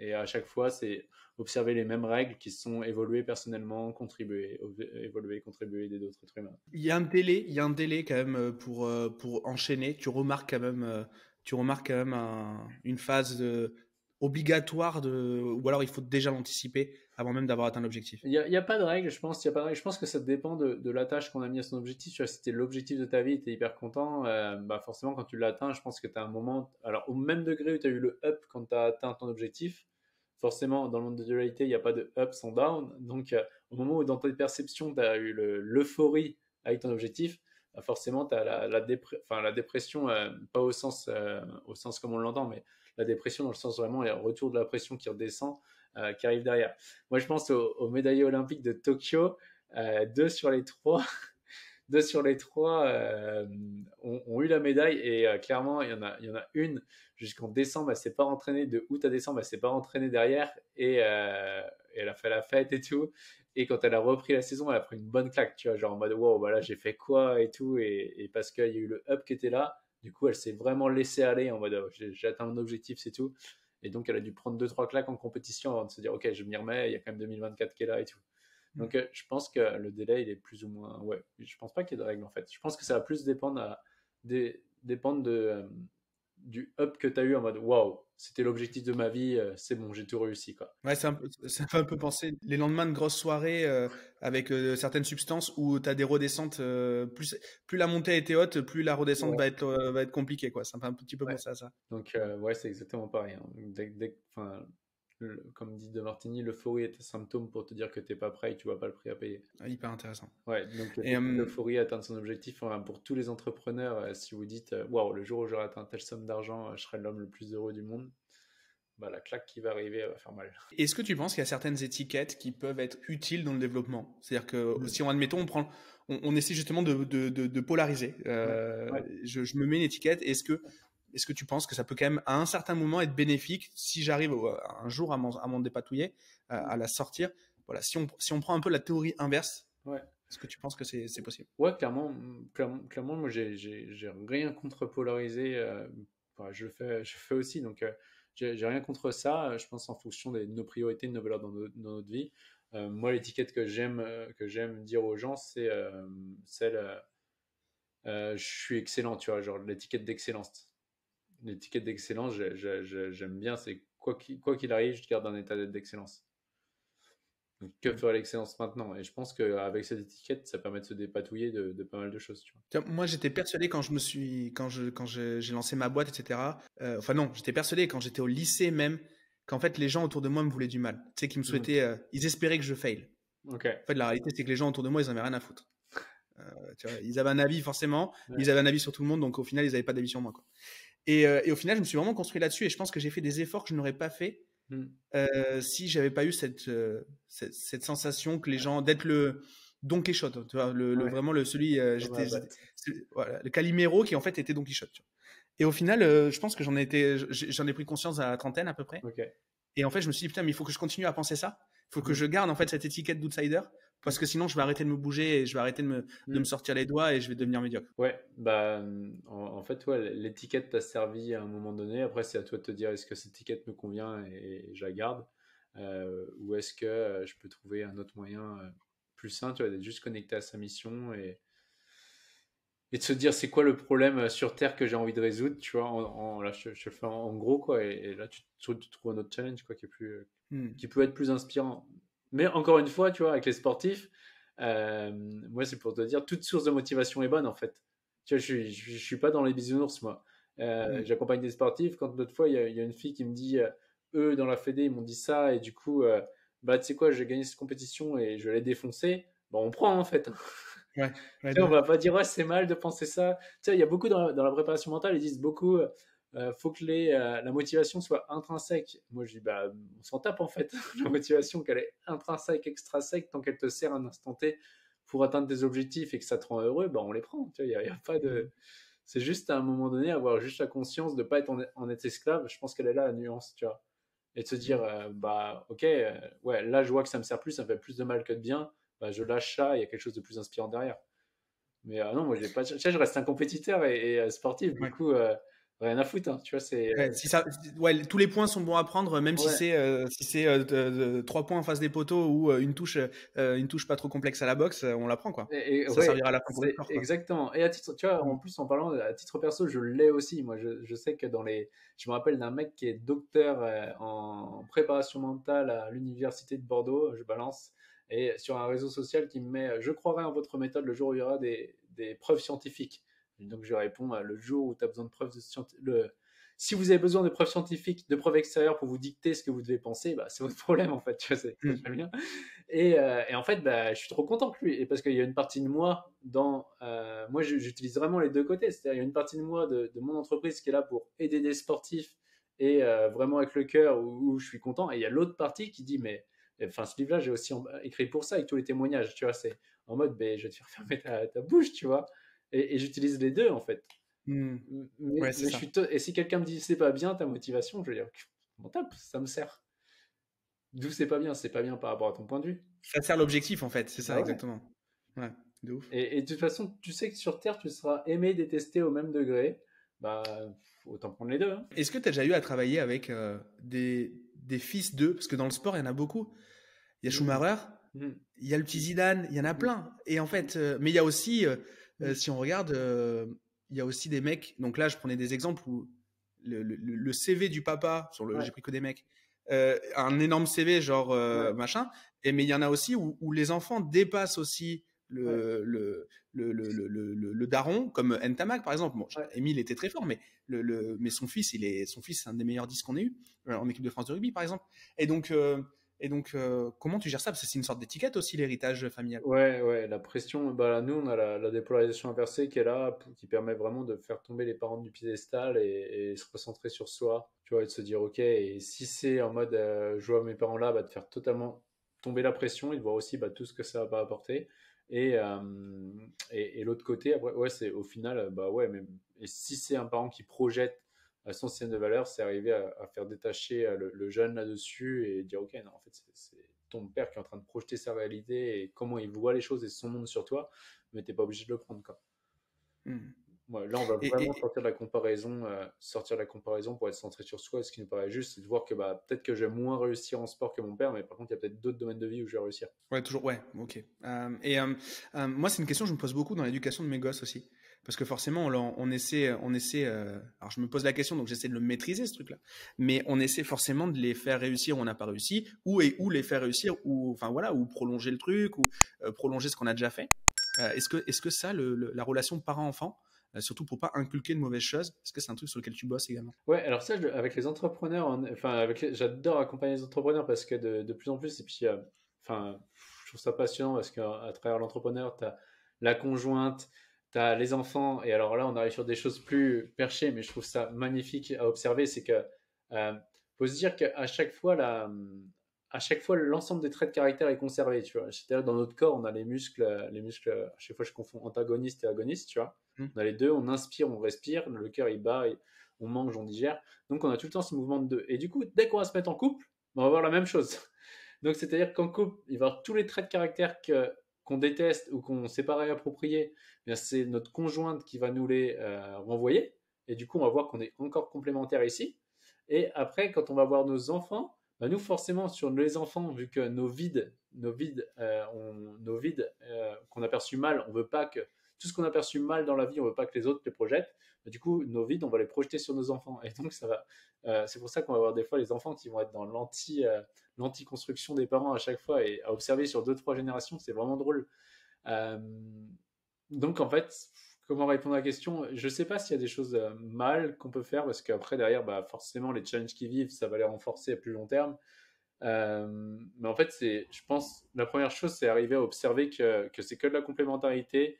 Et à chaque fois, c'est observer les mêmes règles qui sont évoluées personnellement, contribuer aider d'autres êtres humains. Il y a un délai quand même pour enchaîner. Tu remarques quand même une phase obligatoire ou alors il faut déjà l'anticiper avant même d'avoir atteint l'objectif. Il y a pas de règle, je pense. Je pense que ça dépend de la tâche qu'on a mis à son objectif. Tu vois, si c'était l'objectif de ta vie, tu es hyper content, forcément quand tu l'atteins, je pense que tu as un moment. Alors au même degré où tu as eu le up quand tu as atteint ton objectif, forcément dans le monde de dualité, il n'y a pas de up sans down. Donc au moment où dans tes perceptions, tu as eu l'euphorie avec ton objectif, forcément tu as la dépression, pas au sens comme on l'entend, mais la dépression dans le sens vraiment le retour de la pression qui redescend, qui arrive derrière. Moi, je pense aux médaillés olympiques de Tokyo. 2 sur les 3, 2 sur les 3 ont eu la médaille et clairement, il y en a une jusqu'en décembre, elle s'est pas entraînée de août à décembre, elle s'est pas entraînée derrière et elle a fait la fête et tout. Et quand elle a repris la saison, elle a pris une bonne claque, tu vois, genre en mode wow, là j'ai fait quoi et tout et parce qu'il y a eu le up qui était là. Du coup, elle s'est vraiment laissée aller en mode « j'ai atteint mon objectif, c'est tout ». Et donc, elle a dû prendre 2-3 claques en compétition avant de se dire « ok, je m'y remets, il y a quand même 2024 qui est là et tout ». Donc, je pense que le délai, il est plus ou moins… Ouais, je pense pas qu'il y ait de règles en fait. Je pense que ça va plus dépendre du « up » que tu as eu en mode « waouh, c'était l'objectif de ma vie, c'est bon, j'ai tout réussi ». Ouais, ça fait un peu penser les lendemains de grosses soirées avec certaines substances où tu as des redescentes, plus la montée a été haute, plus la redescente va être compliquée. Ça me fait un petit peu penser à ça. Donc, c'est exactement pareil. Hein. Comme dit De Martini, l'euphorie est un symptôme pour te dire que tu n'es pas prêt et que tu ne vois pas le prix à payer. Hyper intéressant. Ouais, donc l'euphorie atteint son objectif. Enfin, pour tous les entrepreneurs, si vous dites « Waouh, le jour où j'aurai atteint telle somme d'argent, je serai l'homme le plus heureux du monde », la claque qui va arriver va faire mal. Est-ce que tu penses qu'il y a certaines étiquettes qui peuvent être utiles dans le développement ? C'est-à-dire que si on admettons, on essaie justement de polariser. Ouais. Je me mets une étiquette. Est-ce que tu penses que ça peut quand même, à un certain moment, être bénéfique si j'arrive un jour à m'en dépatouiller, à la sortir? Voilà, si on prend un peu la théorie inverse, ouais. Est-ce que tu penses que c'est possible? Ouais, clairement, moi, j'ai rien contre polariser. Je le fais aussi, donc j'ai rien contre ça. Je pense en fonction de nos priorités, de nos valeurs dans notre vie. Moi, l'étiquette que j'aime dire aux gens, c'est celle je suis excellent, tu vois, genre l'étiquette d'excellence. L'étiquette d'excellence, j'aime bien, c'est quoi qu'il arrive, je garde un état d'excellence. Donc, que faire l'excellence maintenant? Et je pense qu'avec cette étiquette, ça permet de se dépatouiller de pas mal de choses. Tu vois. Moi, j'étais persuadé quand j'ai lancé ma boîte, etc. J'étais persuadé quand j'étais au lycée même qu'en fait, les gens autour de moi me voulaient du mal. Tu sais, qu'ils me souhaitaient, ils espéraient que je fail. Okay. En fait, la réalité, c'est que les gens autour de moi, ils n'en avaient rien à foutre. Tu vois, ils avaient un avis forcément, ouais. Ils avaient un avis sur tout le monde, donc au final, ils n'avaient pas d'avis sur moi. Quoi. Et au final, je me suis vraiment construit là-dessus et je pense que j'ai fait des efforts que je n'aurais pas fait si j'avais pas eu cette sensation que les gens d'être le Don Quichotte, tu vois, le Calimero qui en fait était Don Quichotte. Tu vois. Et au final, je pense que j'en ai pris conscience à la trentaine à peu près. Okay. Et en fait, je me suis dit putain, mais il faut que je continue à penser ça. Il faut que je garde en fait cette étiquette d'outsider parce que sinon, je vais arrêter de me bouger et je vais arrêter de me sortir les doigts et je vais devenir médiocre. Ouais, bah en fait, l'étiquette t'a servi à un moment donné. Après, c'est à toi de te dire est-ce que cette étiquette me convient et je la garde ou est-ce que je peux trouver un autre moyen plus sain, tu vois, d'être juste connecté à sa mission et de se dire c'est quoi le problème sur Terre que j'ai envie de résoudre, tu vois, là je le fais en gros quoi, et là tu trouves un autre challenge quoi, qui peut être plus inspirant. Mais encore une fois, tu vois, avec les sportifs, moi c'est pour te dire, toute source de motivation est bonne en fait. Tu vois, je suis pas dans les bisounours moi. J'accompagne des sportifs, quand l'autre fois il y a une fille qui me dit, eux dans la fédé ils m'ont dit ça et du coup, bah tu sais quoi, j'ai gagné cette compétition et je l'ai défoncé. Bon, on prend en fait. Ouais, on va pas dire ouais c'est mal de penser ça. Tu sais, il y a beaucoup dans la préparation mentale, ils disent beaucoup faut que la motivation soit intrinsèque. Moi je dis bah on s'en tape en fait. La motivation qu'elle est intrinsèque, extrinsèque, tant qu'elle te sert à un instant T pour atteindre tes objectifs et que ça te rend heureux, bah on les prend. Tu vois, il y a pas de. C'est juste à un moment donné avoir juste la conscience de pas être en être esclave. Je pense qu'elle est là la nuance, tu vois. Et de se dire bah ok ouais là je vois que ça me sert plus, ça me fait plus de mal que de bien. Bah, je lâche ça, il y a quelque chose de plus inspirant derrière. Mais non, moi, j'ai pas, je reste un compétiteur et sportif, du coup, rien à foutre. Hein, tu vois, tous les points sont bons à prendre, même si c'est 3 points en face des poteaux ou une touche pas trop complexe à la boxe, on la prend. Quoi. Ça servira à la fin pour le corps. Exactement. Et à titre, tu vois, en plus, en parlant à titre perso, je l'ai aussi. Moi, je sais que je me rappelle d'un mec qui est docteur en préparation mentale à l'université de Bordeaux, je balance. Et sur un réseau social qui me met « Je croirai en votre méthode le jour où il y aura des preuves scientifiques ». Donc je réponds « Le jour où tu as besoin de preuves scientifiques, si vous avez besoin de preuves scientifiques, de preuves extérieures pour vous dicter ce que vous devez penser, bah, c'est votre problème en fait, tu vois, c'est très bien. » et en fait, bah, je suis trop content que lui, et parce qu'il y a une partie de moi, moi j'utilise vraiment les deux côtés, c'est-à-dire il y a une partie de moi de mon entreprise qui est là pour aider des sportifs et vraiment avec le cœur où je suis content, et il y a l'autre partie qui dit « Mais enfin, ce livre-là, j'ai aussi écrit pour ça, avec tous les témoignages, tu vois, c'est en mode, je vais te faire fermer ta bouche, tu vois, et j'utilise les deux, en fait. Et si quelqu'un me dit, c'est pas bien ta motivation, je vais dire, bon, top, ça me sert. D'où c'est pas bien par rapport à ton point de vue. Ça sert l'objectif, en fait, c'est ça, exactement. Ouais, de ouf. Et de toute façon, tu sais que sur Terre, tu seras aimé, détesté au même degré, bah, autant prendre les deux. Hein. Est-ce que tu as déjà eu à travailler avec des fils d'eux, parce que dans le sport, il y en a beaucoup. Il y a Schumacher, il y a le petit Zidane, il y en a plein. Et en fait, mais il y a aussi, si on regarde, il y a aussi des mecs. Donc là, je prenais des exemples où le CV du papa, j'ai pris que des mecs, un énorme CV, genre machin. Mais il y en a aussi où les enfants dépassent aussi le daron, comme Ntamak par exemple. Bon, Émile était très fort, mais mais son fils c'est un des meilleurs 10 qu'on ait eu en équipe de France de rugby par exemple. Et donc, comment tu gères ça, parce que c'est une sorte d'étiquette aussi, l'héritage familial. Ouais, la pression. Bah nous on a la dépolarisation inversée qui est là, qui permet vraiment de faire tomber les parents du piédestal et se recentrer sur soi. Tu vois, et de se dire ok, et si c'est en mode je vois mes parents là, bah de faire totalement tomber la pression et de voir aussi bah tout ce que ça va pas apporter. Et l'autre côté, après, ouais, c'est au final, bah ouais, mais et si c'est un parent qui projette son système de valeurs, c'est arriver à faire détacher le jeune là-dessus et dire ok, non, en fait, c'est ton père qui est en train de projeter sa réalité et comment il voit les choses et son monde sur toi, mais t'es pas obligé de le prendre, quoi. Mmh. Ouais, là, on va vraiment sortir de la comparaison, pour être centré sur soi. Ce qui nous paraît juste, c'est de voir que bah, peut-être que je vais moins réussir en sport que mon père, mais par contre, il y a peut-être d'autres domaines de vie où je vais réussir. Ouais, toujours, ouais, ok. Moi, c'est une question que je me pose beaucoup dans l'éducation de mes gosses aussi. Parce que forcément, on essaie, alors je me pose la question, donc j'essaie de le maîtriser, ce truc-là. Mais on essaie forcément de les faire réussir où on n'a pas réussi, ou les faire réussir, ou, enfin voilà, ou prolonger le truc, ou prolonger ce qu'on a déjà fait. Est-ce que ça, la relation parent-enfant, surtout pour pas inculquer de mauvaises choses, parce que c'est un truc sur lequel tu bosses également. Ouais, alors ça, avec les entrepreneurs, j'adore accompagner les entrepreneurs parce que de plus en plus, et puis, je trouve ça passionnant parce qu'à travers l'entrepreneur, t'as la conjointe, t'as les enfants, et alors là, on arrive sur des choses plus perchées, mais je trouve ça magnifique à observer, c'est que faut se dire qu'à chaque fois, l'ensemble des traits de caractère est conservé, tu vois. C'est-à-dire dans notre corps, on a les muscles, à chaque fois je confonds antagoniste et agoniste, tu vois. On a les deux, on inspire, on respire, le cœur il bat, on mange, on digère. Donc on a tout le temps ce mouvement de deux. Et du coup, dès qu'on va se mettre en couple, on va voir la même chose. Donc c'est-à-dire qu'en couple, il va y avoir tous les traits de caractère qu'on déteste ou qu'on ne sait pas réapproprier. Bien, c'est notre conjointe qui va nous les renvoyer. Et du coup, on va voir qu'on est encore complémentaires ici. Et après, quand on va voir nos enfants, bah nous, forcément, sur les enfants, vu que nos vides qu'on a perçus mal, on ne veut pas que tout ce qu'on a perçu mal dans la vie, on ne veut pas que les autres les projettent. Bah du coup, nos vides, on va les projeter sur nos enfants. Et donc, ça va. C'est pour ça qu'on va avoir des fois les enfants qui vont être dans l'anti-construction des parents à chaque fois et à observer sur 2-3 générations, c'est vraiment drôle. Donc, en fait, comment répondre à la question? Je ne sais pas s'il y a des choses mal qu'on peut faire parce qu'après, derrière, bah, forcément, les challenges qu'ils vivent, ça va les renforcer à plus long terme. Mais en fait, je pense la première chose, c'est arriver à observer que c'est que de la complémentarité.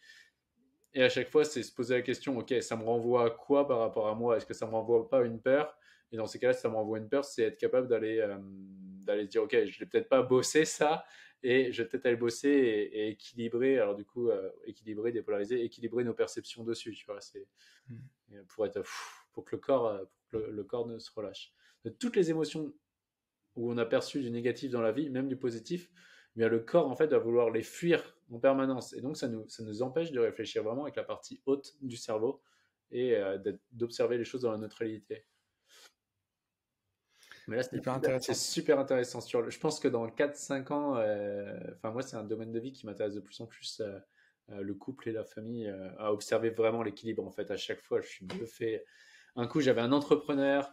Et à chaque fois, c'est se poser la question, ok, ça me renvoie à quoi par rapport à moi? Est-ce que ça ne me renvoie pas à une peur? Et dans ces cas-là, si ça me renvoie à une peur, c'est être capable d'aller se dire, ok, je ne l'ai peut-être pas bossé ça. Et je vais peut-être aller bosser et équilibrer, alors du coup, dépolariser, équilibrer nos perceptions dessus, tu vois, c'est pour que le corps ne se relâche. De toutes les émotions où on a perçu du négatif dans la vie, même du positif, eh bien, le corps, en fait, va vouloir les fuir en permanence. Et donc, ça nous empêche de réfléchir vraiment avec la partie haute du cerveau et d'observer les choses dans la neutralité. Mais là, c'est super intéressant. Je pense que dans 4-5 ans, moi, c'est un domaine de vie qui m'intéresse de plus en plus, le couple et la famille, à observer vraiment l'équilibre. En fait, à chaque fois, je suis bluffé. Un coup, j'avais un entrepreneur,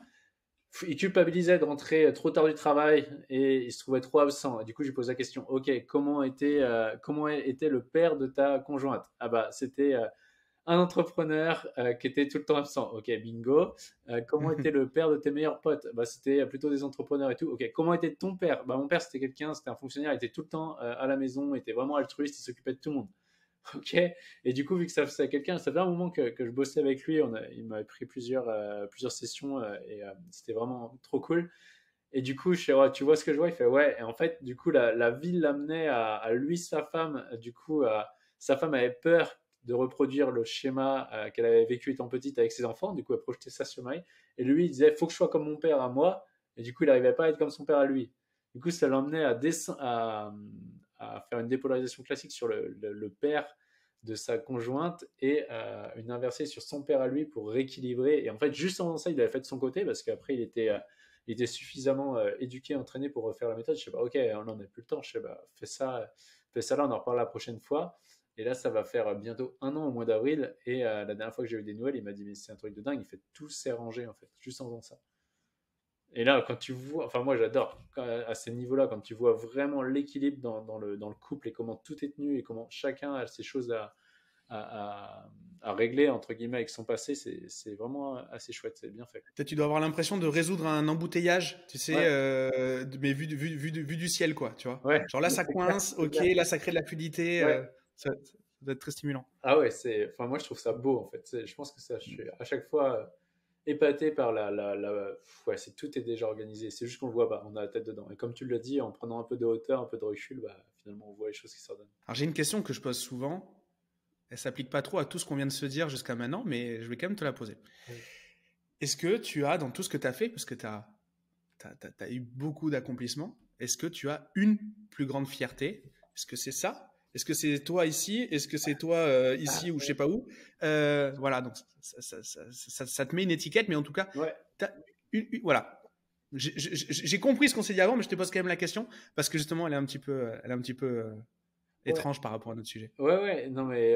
il culpabilisait de rentrer trop tard du travail et il se trouvait trop absent. Et du coup, je lui pose la question, ok, comment était le père de ta conjointe? Ah bah, c'était... un entrepreneur qui était tout le temps absent. Ok, bingo. Comment était le père de tes meilleurs potes? Bah, c'était plutôt des entrepreneurs et tout. Ok, comment était ton père? Bah, mon père, c'était un fonctionnaire, il était tout le temps à la maison, il était vraiment altruiste, il s'occupait de tout le monde. Ok, et du coup, vu que ça faisait un moment que je bossais avec lui, il m'avait pris plusieurs sessions et c'était vraiment trop cool. Et du coup, je fais, oh, tu vois ce que je vois? Il fait, ouais. Et en fait, du coup, la ville l'amenait à lui, sa femme. Du coup, sa femme avait peur de reproduire le schéma qu'elle avait vécu étant petite avec ses enfants. Du coup, elle projetait ça sur Marie. Et lui, il disait, faut que je sois comme mon père à moi. Et du coup, il n'arrivait pas à être comme son père à lui. Du coup, ça l'emmenait à faire une dépolarisation classique sur le père de sa conjointe et une inversée sur son père à lui pour rééquilibrer. Et en fait, juste avant ça, il avait fait de son côté parce qu'après, il était suffisamment éduqué, entraîné pour refaire la méthode. Je sais pas, ok, on n'en a plus le temps. Je sais pas, fais ça là, on en reparle la prochaine fois. Et là, ça va faire bientôt 1 an au mois d'avril. Et la dernière fois que j'ai eu des nouvelles, il m'a dit, mais c'est un truc de dingue. Il fait tout s'est rangé, en fait, juste en faisant ça. Et là, quand tu vois, enfin, moi, j'adore à ces niveaux-là, quand tu vois vraiment l'équilibre dans le couple et comment tout est tenu et comment chacun a ses choses à régler, entre guillemets, avec son passé, c'est vraiment assez chouette, c'est bien fait. Tu dois avoir l'impression de résoudre un embouteillage, tu sais, ouais. Mais vu du ciel, quoi, tu vois. Ouais. Genre là, ça coince, ok, là, ça crée de la fluidité. Ouais. Ça doit être très stimulant. Ah ouais, moi je trouve ça beau en fait. Je pense que ça, à chaque fois, épaté par ouais, tout est déjà organisé, c'est juste qu'on le voit pas, on a la tête dedans. Et comme tu l'as dit, en prenant un peu de hauteur, un peu de recul, finalement on voit les choses qui s'ordonnent. Alors j'ai une question que je pose souvent, elle s'applique pas trop à tout ce qu'on vient de se dire jusqu'à maintenant, mais je vais quand même te la poser. Oui. Est-ce que tu as, dans tout ce que tu as fait, parce que tu as eu beaucoup d'accomplissements, est-ce que tu as une plus grande fierté? Est-ce que c'est ça? Est-ce que c'est toi ici? Est-ce que c'est toi ici ou je sais pas où? Voilà, donc ça te met une étiquette, mais en tout cas, ouais. Voilà. J'ai compris ce qu'on s'est dit avant, mais je te pose quand même la question, parce que justement, elle est un petit peu, étrange par rapport à notre sujet. Ouais, non mais,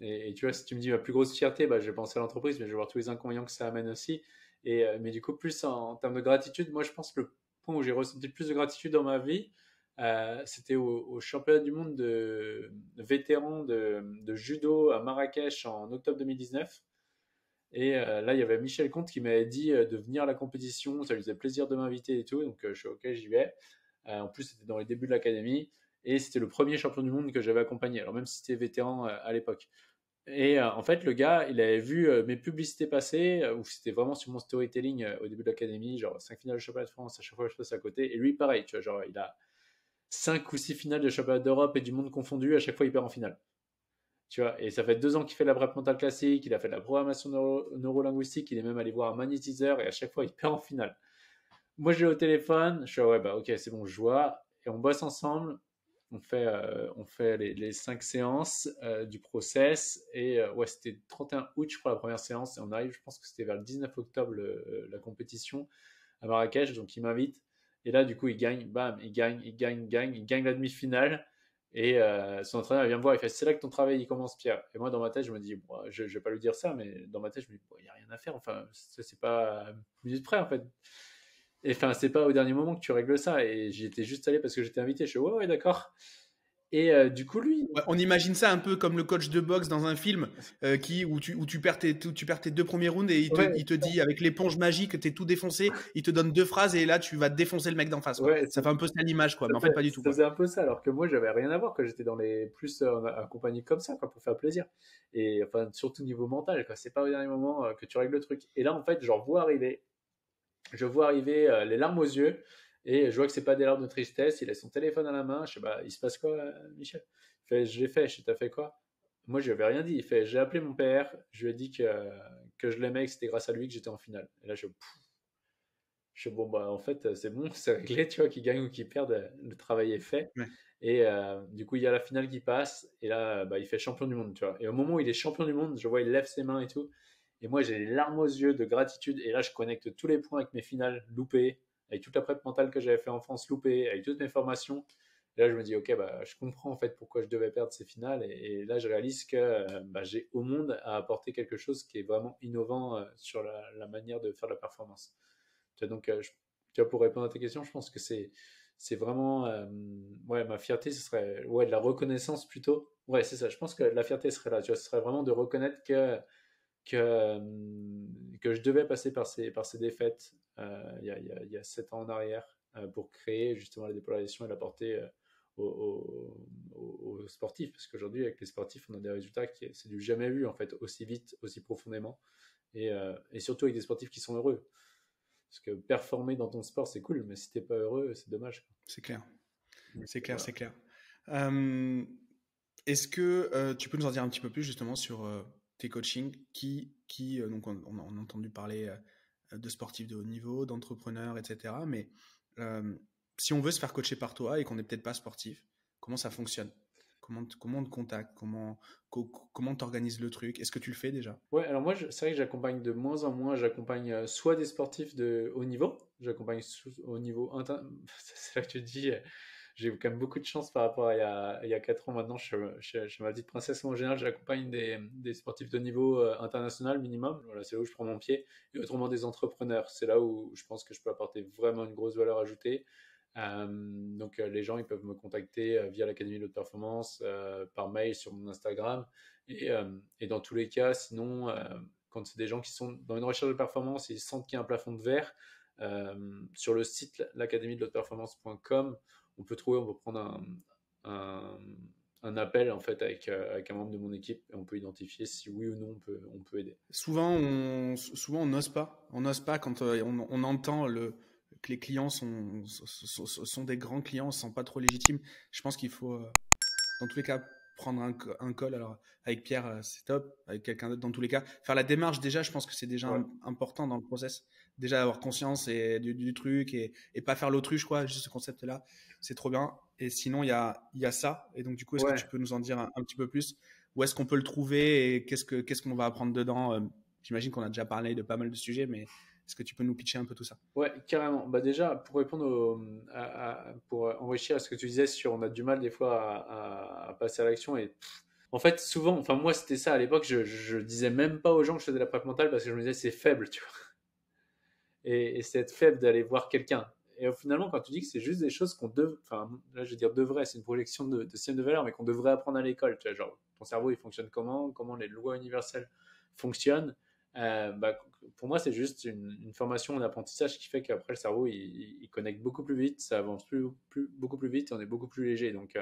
et tu vois, si tu me dis ma plus grosse fierté, je vais penser à l'entreprise, mais je vais voir tous les inconvénients que ça amène aussi. Et, mais du coup, plus en termes de gratitude, moi je pense que le point où j'ai ressenti le plus de gratitude dans ma vie, c'était au championnat du monde de vétérans de judo à Marrakech en octobre 2019. Et là, il y avait Michel Comte qui m'avait dit de venir à la compétition, ça lui faisait plaisir de m'inviter et tout, donc je suis ok, j'y vais. En plus, c'était dans les débuts de l'académie. Et c'était le premier champion du monde que j'avais accompagné, alors même si c'était vétéran à l'époque. Et en fait, le gars, il avait vu mes publicités passer, où c'était vraiment sur mon storytelling au début de l'académie, genre 5 finales de championnat de France, à chaque fois je passe à côté. Et lui, pareil, tu vois, genre il a 5 ou 6 finales de championnat d'Europe et du monde confondu, à chaque fois il perd en finale. Tu vois, et ça fait 2 ans qu'il fait la prépa mentale classique, il a fait de la programmation neurolinguistique, il est même allé voir un magnétiseur et à chaque fois il perd en finale. Moi, je l'ai au téléphone, je suis ouais, ok, c'est bon, je vois, et on bosse ensemble. On fait les 5 séances du process et ouais, c'était 31 août je crois la première séance et on arrive, je pense que c'était vers le 19 octobre la compétition à Marrakech, donc il m'invite et là du coup il gagne, bam, il gagne la demi-finale et son entraîneur vient me voir, il fait c'est là que ton travail il commence Pierre, et moi dans ma tête je me dis bon, je vais pas lui dire ça, mais dans ma tête je me dis il n'y a rien à faire, enfin c'est pas à une minute près en fait. Et enfin, c'est pas au dernier moment que tu règles ça. Et j'y étais juste allé parce que j'étais invité. Je suis ouais, d'accord. Et du coup, lui. Ouais, on imagine ça un peu comme le coach de boxe dans un film où tu perds tes 2 premiers rounds et il te dit avec l'éponge magique, t'es tout défoncé. Il te donne 2 phrases et là, tu vas défoncer le mec d'en face. Ouais, ça fait un peu ça l'image, quoi. Mais en fait, pas du tout. Ça faisait un peu ça, alors que moi, j'avais rien à voir, que j'étais dans les plus accompagné comme ça, quoi, pour faire plaisir. Et enfin, surtout niveau mental, quoi. C'est pas au dernier moment que tu règles le truc. Et là, en fait, genre, je vois arriver les larmes aux yeux et je vois que c'est pas des larmes de tristesse. Il a son téléphone à la main. Je sais pas, il se passe quoi, Michel? Il fait, je l'ai fait. Je sais, t'as fait quoi? Moi, je lui avais rien dit. Il fait, j'ai appelé mon père. Je lui ai dit que je l'aimais, que c'était grâce à lui que j'étais en finale. Et là, je bon, en fait, c'est bon, c'est réglé, tu vois, qu'il gagne ou qu'il perde, le travail est fait. Ouais. Et du coup, il y a la finale qui passe. Et là, il fait champion du monde, tu vois. Et au moment où il est champion du monde, je vois, il lève ses mains et tout. Et moi, j'ai les larmes aux yeux de gratitude. Et là, je connecte tous les points avec mes finales loupées, avec toute la prep mentale que j'avais fait en France loupée, avec toutes mes formations. Et là, je me dis, ok, je comprends en fait pourquoi je devais perdre ces finales. Et là, je réalise que j'ai au monde à apporter quelque chose qui est vraiment innovant sur la manière de faire de la performance. Tu vois, donc, pour répondre à ta question, je pense que c'est vraiment ma fierté, ce serait de la reconnaissance plutôt. Ouais, c'est ça. Je pense que la fierté serait là. Tu vois, ce serait vraiment de reconnaître que je devais passer par ces défaites il y a 7 ans en arrière pour créer justement la dépolarisation et l'apporter aux sportifs, parce qu'aujourd'hui avec les sportifs on a des résultats qui c'est du jamais vu en fait, aussi vite, aussi profondément, et surtout avec des sportifs qui sont heureux, parce que performer dans ton sport c'est cool, mais si t'es pas heureux c'est dommage. C'est clair. Est-ce que tu peux nous en dire un petit peu plus justement sur tes coachings qui donc on a entendu parler de sportifs de haut niveau, d'entrepreneurs, etc. Mais si on veut se faire coacher par toi et qu'on n'est peut-être pas sportif, comment ça fonctionne? Comment on te contacte? Comment t'organises le truc? Est-ce que tu le fais déjà? Ouais, alors moi, c'est vrai que j'accompagne de moins en moins. J'accompagne soit des sportifs de haut niveau, j'accompagne au niveau... C'est là que tu dis... J'ai quand même beaucoup de chance par rapport à il y a 4 ans maintenant, chez ma petite princesse. En général, j'accompagne des sportifs de niveau international minimum. Voilà, c'est là où je prends mon pied. Et autrement, des entrepreneurs. C'est là où je pense que je peux apporter vraiment une grosse valeur ajoutée. Donc, les gens, ils peuvent me contacter via l'Académie de l'autre Performance, par mail, sur mon Instagram. Et dans tous les cas, sinon, quand c'est des gens qui sont dans une recherche de performance, ils sentent qu'il y a un plafond de verre. Sur le site l'académie de l'autre performance.com, on peut prendre un appel en fait avec un membre de mon équipe et on peut identifier si oui ou non on peut aider. Souvent on n'ose pas. On n'ose pas quand on entend que les clients sont des grands clients, on ne se sent pas trop légitime. Je pense qu'il faut dans tous les cas prendre un call. Alors avec Pierre c'est top, avec quelqu'un d'autre dans tous les cas. Faire la démarche déjà, je pense que c'est déjà important dans le process. Déjà avoir conscience et du truc et pas faire l'autruche quoi, juste ce concept là, c'est trop bien. Et sinon, il y a ça. Et donc, du coup, est-ce que tu peux nous en dire un petit peu plus? Où est-ce qu'on peut le trouver et qu'est-ce qu'on va apprendre dedans? J'imagine qu'on a déjà parlé de pas mal de sujets, mais est-ce que tu peux nous pitcher un peu tout ça? Ouais, carrément. Bah déjà, pour répondre pour enrichir à ce que tu disais sur on a du mal des fois à passer à l'action. Et en fait, souvent, enfin moi, c'était ça à l'époque. Je disais même pas aux gens que je faisais de la prep mentale parce que je me disais c'est faible, tu vois. Et c'est être faible d'aller voir quelqu'un. Et finalement, quand tu dis que c'est juste des choses qu'on devrait, enfin là je vais dire devrait, c'est une projection de système de valeur, mais qu'on devrait apprendre à l'école, tu vois, genre ton cerveau il fonctionne comment les lois universelles fonctionnent, pour moi c'est juste une formation, un apprentissage qui fait qu'après le cerveau il connecte beaucoup plus vite, ça avance beaucoup plus vite et on est beaucoup plus léger. Donc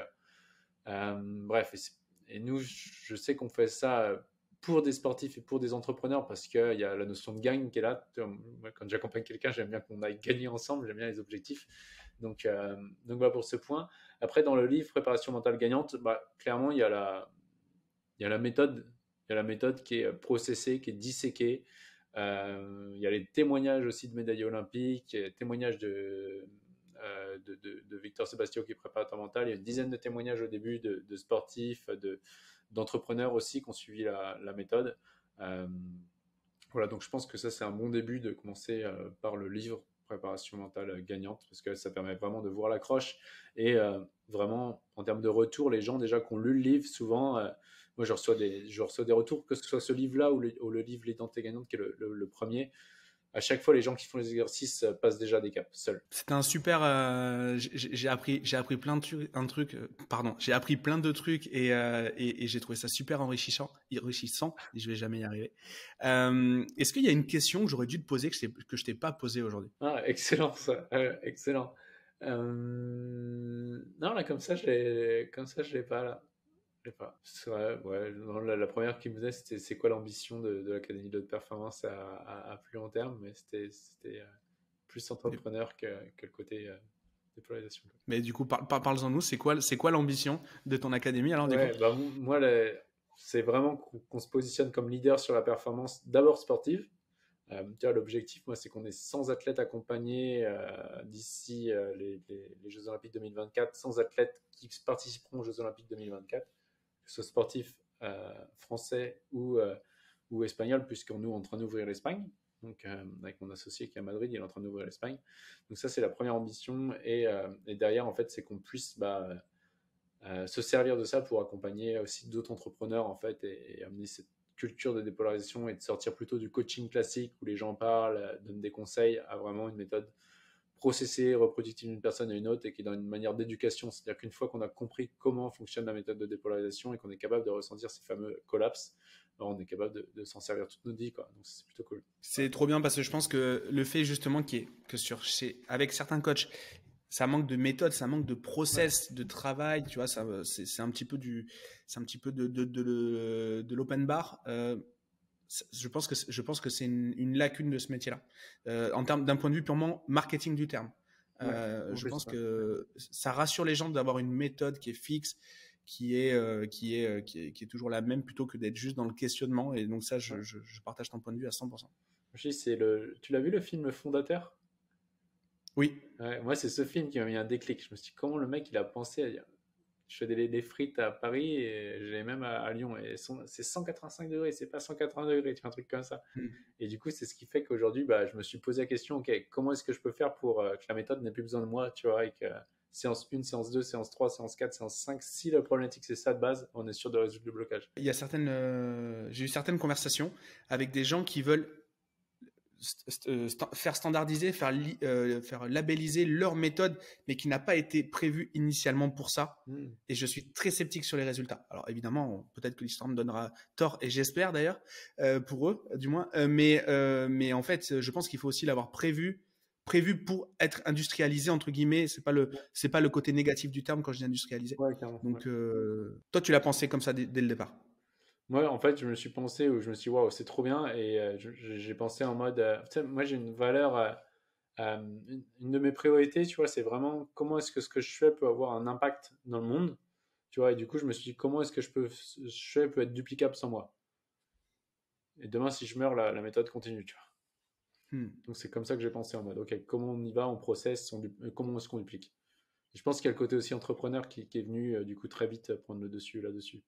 bref, et nous je sais qu'on fait ça pour des sportifs et pour des entrepreneurs parce qu'il y a la notion de gagne qui est là. Moi, quand j'accompagne quelqu'un, j'aime bien qu'on aille gagner ensemble, j'aime bien les objectifs. Donc voilà pour ce point. Après, dans le livre Préparation mentale gagnante, clairement, il y a la méthode qui est processée, qui est disséquée. Il y a les témoignages aussi de médaillés olympiques, il y a les témoignages de Victor Sebastiao qui est préparateur mental. Il y a une dizaine de témoignages au début de sportifs, d'entrepreneurs aussi qui ont suivi la méthode. Voilà, donc je pense que ça, c'est un bon début de commencer par le livre Préparation mentale gagnante, parce que ça permet vraiment de voir l'accroche. Et vraiment, en termes de retour, les gens déjà qui ont lu le livre, souvent, moi je reçois des retours, que ce soit ce livre-là ou le livre L'identité gagnante, qui est le premier. À chaque fois, les gens qui font les exercices passent déjà des caps seuls. C'était un super. J'ai appris plein de trucs. Pardon, j'ai appris plein de trucs et j'ai trouvé ça super enrichissant. Et je vais jamais y arriver. Est-ce qu'il y a une question que j'aurais dû te poser que je t'ai pas posée aujourd'hui? Ah, excellent ça, excellent. Non là, comme ça je l'ai pas là. Pas. La première qui me venait, c'était c'est quoi l'ambition de l'Académie de l'autre performance à plus long terme, mais c'était plus entrepreneur que le côté dépolarisation. Mais du coup, parle-en nous, c'est quoi l'ambition de ton Académie alors, du coup moi, c'est vraiment qu'on se positionne comme leader sur la performance d'abord sportive. L'objectif, moi, c'est qu'on ait 100 athlètes accompagnés d'ici les Jeux Olympiques 2024, 100 athlètes qui participeront aux Jeux Olympiques 2024. Que ce soit sportif français ou espagnol, puisqu'on est en train d'ouvrir l'Espagne. Donc, avec mon associé qui est à Madrid, il est en train d'ouvrir l'Espagne. Donc ça, c'est la première ambition. Et derrière, en fait, c'est qu'on puisse se servir de ça pour accompagner aussi d'autres entrepreneurs, en fait, et amener cette culture de dépolarisation et de sortir plutôt du coaching classique où les gens parlent, donnent des conseils, à vraiment une méthode processée, reproductive d'une personne à une autre et qui est dans une manière d'éducation. C'est-à-dire qu'une fois qu'on a compris comment fonctionne la méthode de dépolarisation et qu'on est capable de ressentir ces fameux collapses, on est capable de s'en servir toute notre vie, quoi. Donc c'est plutôt cool. C'est trop bien parce que je pense que le fait justement avec certains coachs, ça manque de méthode, ça manque de process, de travail, tu vois, c'est un petit peu de l'open bar. Je pense que c'est une lacune de ce métier-là, d'un point de vue purement marketing du terme. Je pense que ça rassure les gens d'avoir une méthode qui est fixe, qui est toujours la même, plutôt que d'être juste dans le questionnement. Et donc ça, je partage ton point de vue à 100%. Tu l'as vu le film Fondateur? Oui. Ouais, moi, c'est ce film qui m'a mis un déclic. Je me suis dit, comment le mec il a pensé à dire, je fais des frites à Paris et j'ai même à Lyon. Et c'est 185 degrés, c'est pas 180 degrés, tu vois, un truc comme ça. Et du coup, c'est ce qui fait qu'aujourd'hui, je me suis posé la question, OK, comment est-ce que je peux faire pour que la méthode n'ait plus besoin de moi, tu vois, et que séance 1, séance 2, séance 3, séance 4, séance 5, si la problématique c'est ça de base, on est sûr de résoudre le blocage. J'ai eu certaines conversations avec des gens qui veulent faire standardiser, faire labelliser leur méthode, mais qui n'a pas été prévue initialement pour ça. Et je suis très sceptique sur les résultats. Alors évidemment, peut-être que l'histoire me donnera tort, et j'espère d'ailleurs, pour eux du moins. Mais en fait, je pense qu'il faut aussi l'avoir prévu prévu pour être industrialisé, entre guillemets. Ce n'est pas le côté négatif du terme quand je dis industrialisé. Ouais, donc, toi, tu l'as pensé comme ça dès le départ? Moi, en fait, je me suis dit, waouh, c'est trop bien. Et j'ai pensé en mode, moi, j'ai une valeur, une de mes priorités, tu vois, c'est vraiment comment est-ce que ce que je fais peut avoir un impact dans le monde, tu vois. Et du coup, je me suis dit, comment est-ce que je peux être duplicable sans moi? Et demain, si je meurs, la méthode continue, tu vois. Donc, c'est comme ça que j'ai pensé en mode, OK, comment on y va, on processe, comment est-ce qu'on duplique? Et je pense qu'il y a le côté aussi entrepreneur qui est venu, du coup, très vite prendre le dessus là-dessus.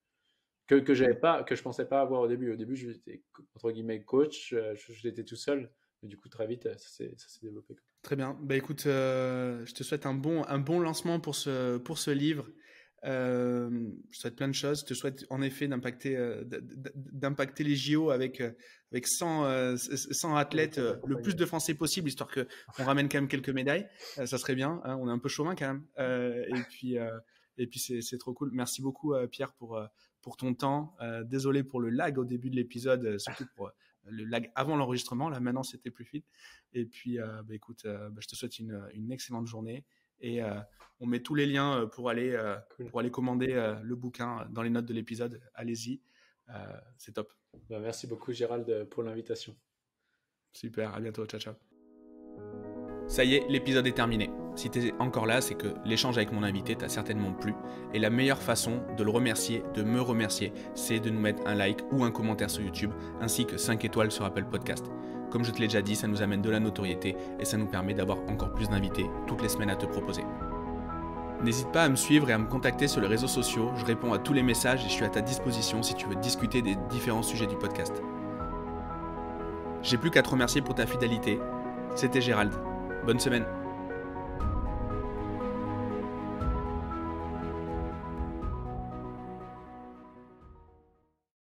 Que je pensais pas avoir au début. Au début, j'étais entre guillemets coach, j'étais tout seul, mais du coup très vite ça s'est développé. Très bien. Bah écoute, je te souhaite un bon lancement pour ce livre. Je te souhaite plein de choses. Je te souhaite en effet d'impacter les JO avec 100 athlètes, le plus de Français possible, histoire que on ramène quand même quelques médailles. Ça serait bien. Hein, on est un peu chauvin quand même. Et puis c'est trop cool. Merci beaucoup Pierre pour ton temps. Désolé pour le lag au début de l'épisode, surtout pour le lag avant l'enregistrement. Là, maintenant, c'était plus fluide. Et puis, écoute, je te souhaite une excellente journée. Et on met tous les liens pour aller commander le bouquin dans les notes de l'épisode. Allez-y, c'est top. Merci beaucoup, Gérald, pour l'invitation. Super, à bientôt. Ciao, ciao. Ça y est, l'épisode est terminé. Si t'es encore là, c'est que l'échange avec mon invité t'a certainement plu. Et la meilleure façon de le remercier, de me remercier, c'est de nous mettre un like ou un commentaire sur YouTube, ainsi que 5 étoiles sur Apple Podcast. Comme je te l'ai déjà dit, ça nous amène de la notoriété et ça nous permet d'avoir encore plus d'invités toutes les semaines à te proposer. N'hésite pas à me suivre et à me contacter sur les réseaux sociaux. Je réponds à tous les messages et je suis à ta disposition si tu veux discuter des différents sujets du podcast. J'ai plus qu'à te remercier pour ta fidélité. C'était Gérald. Bonne semaine.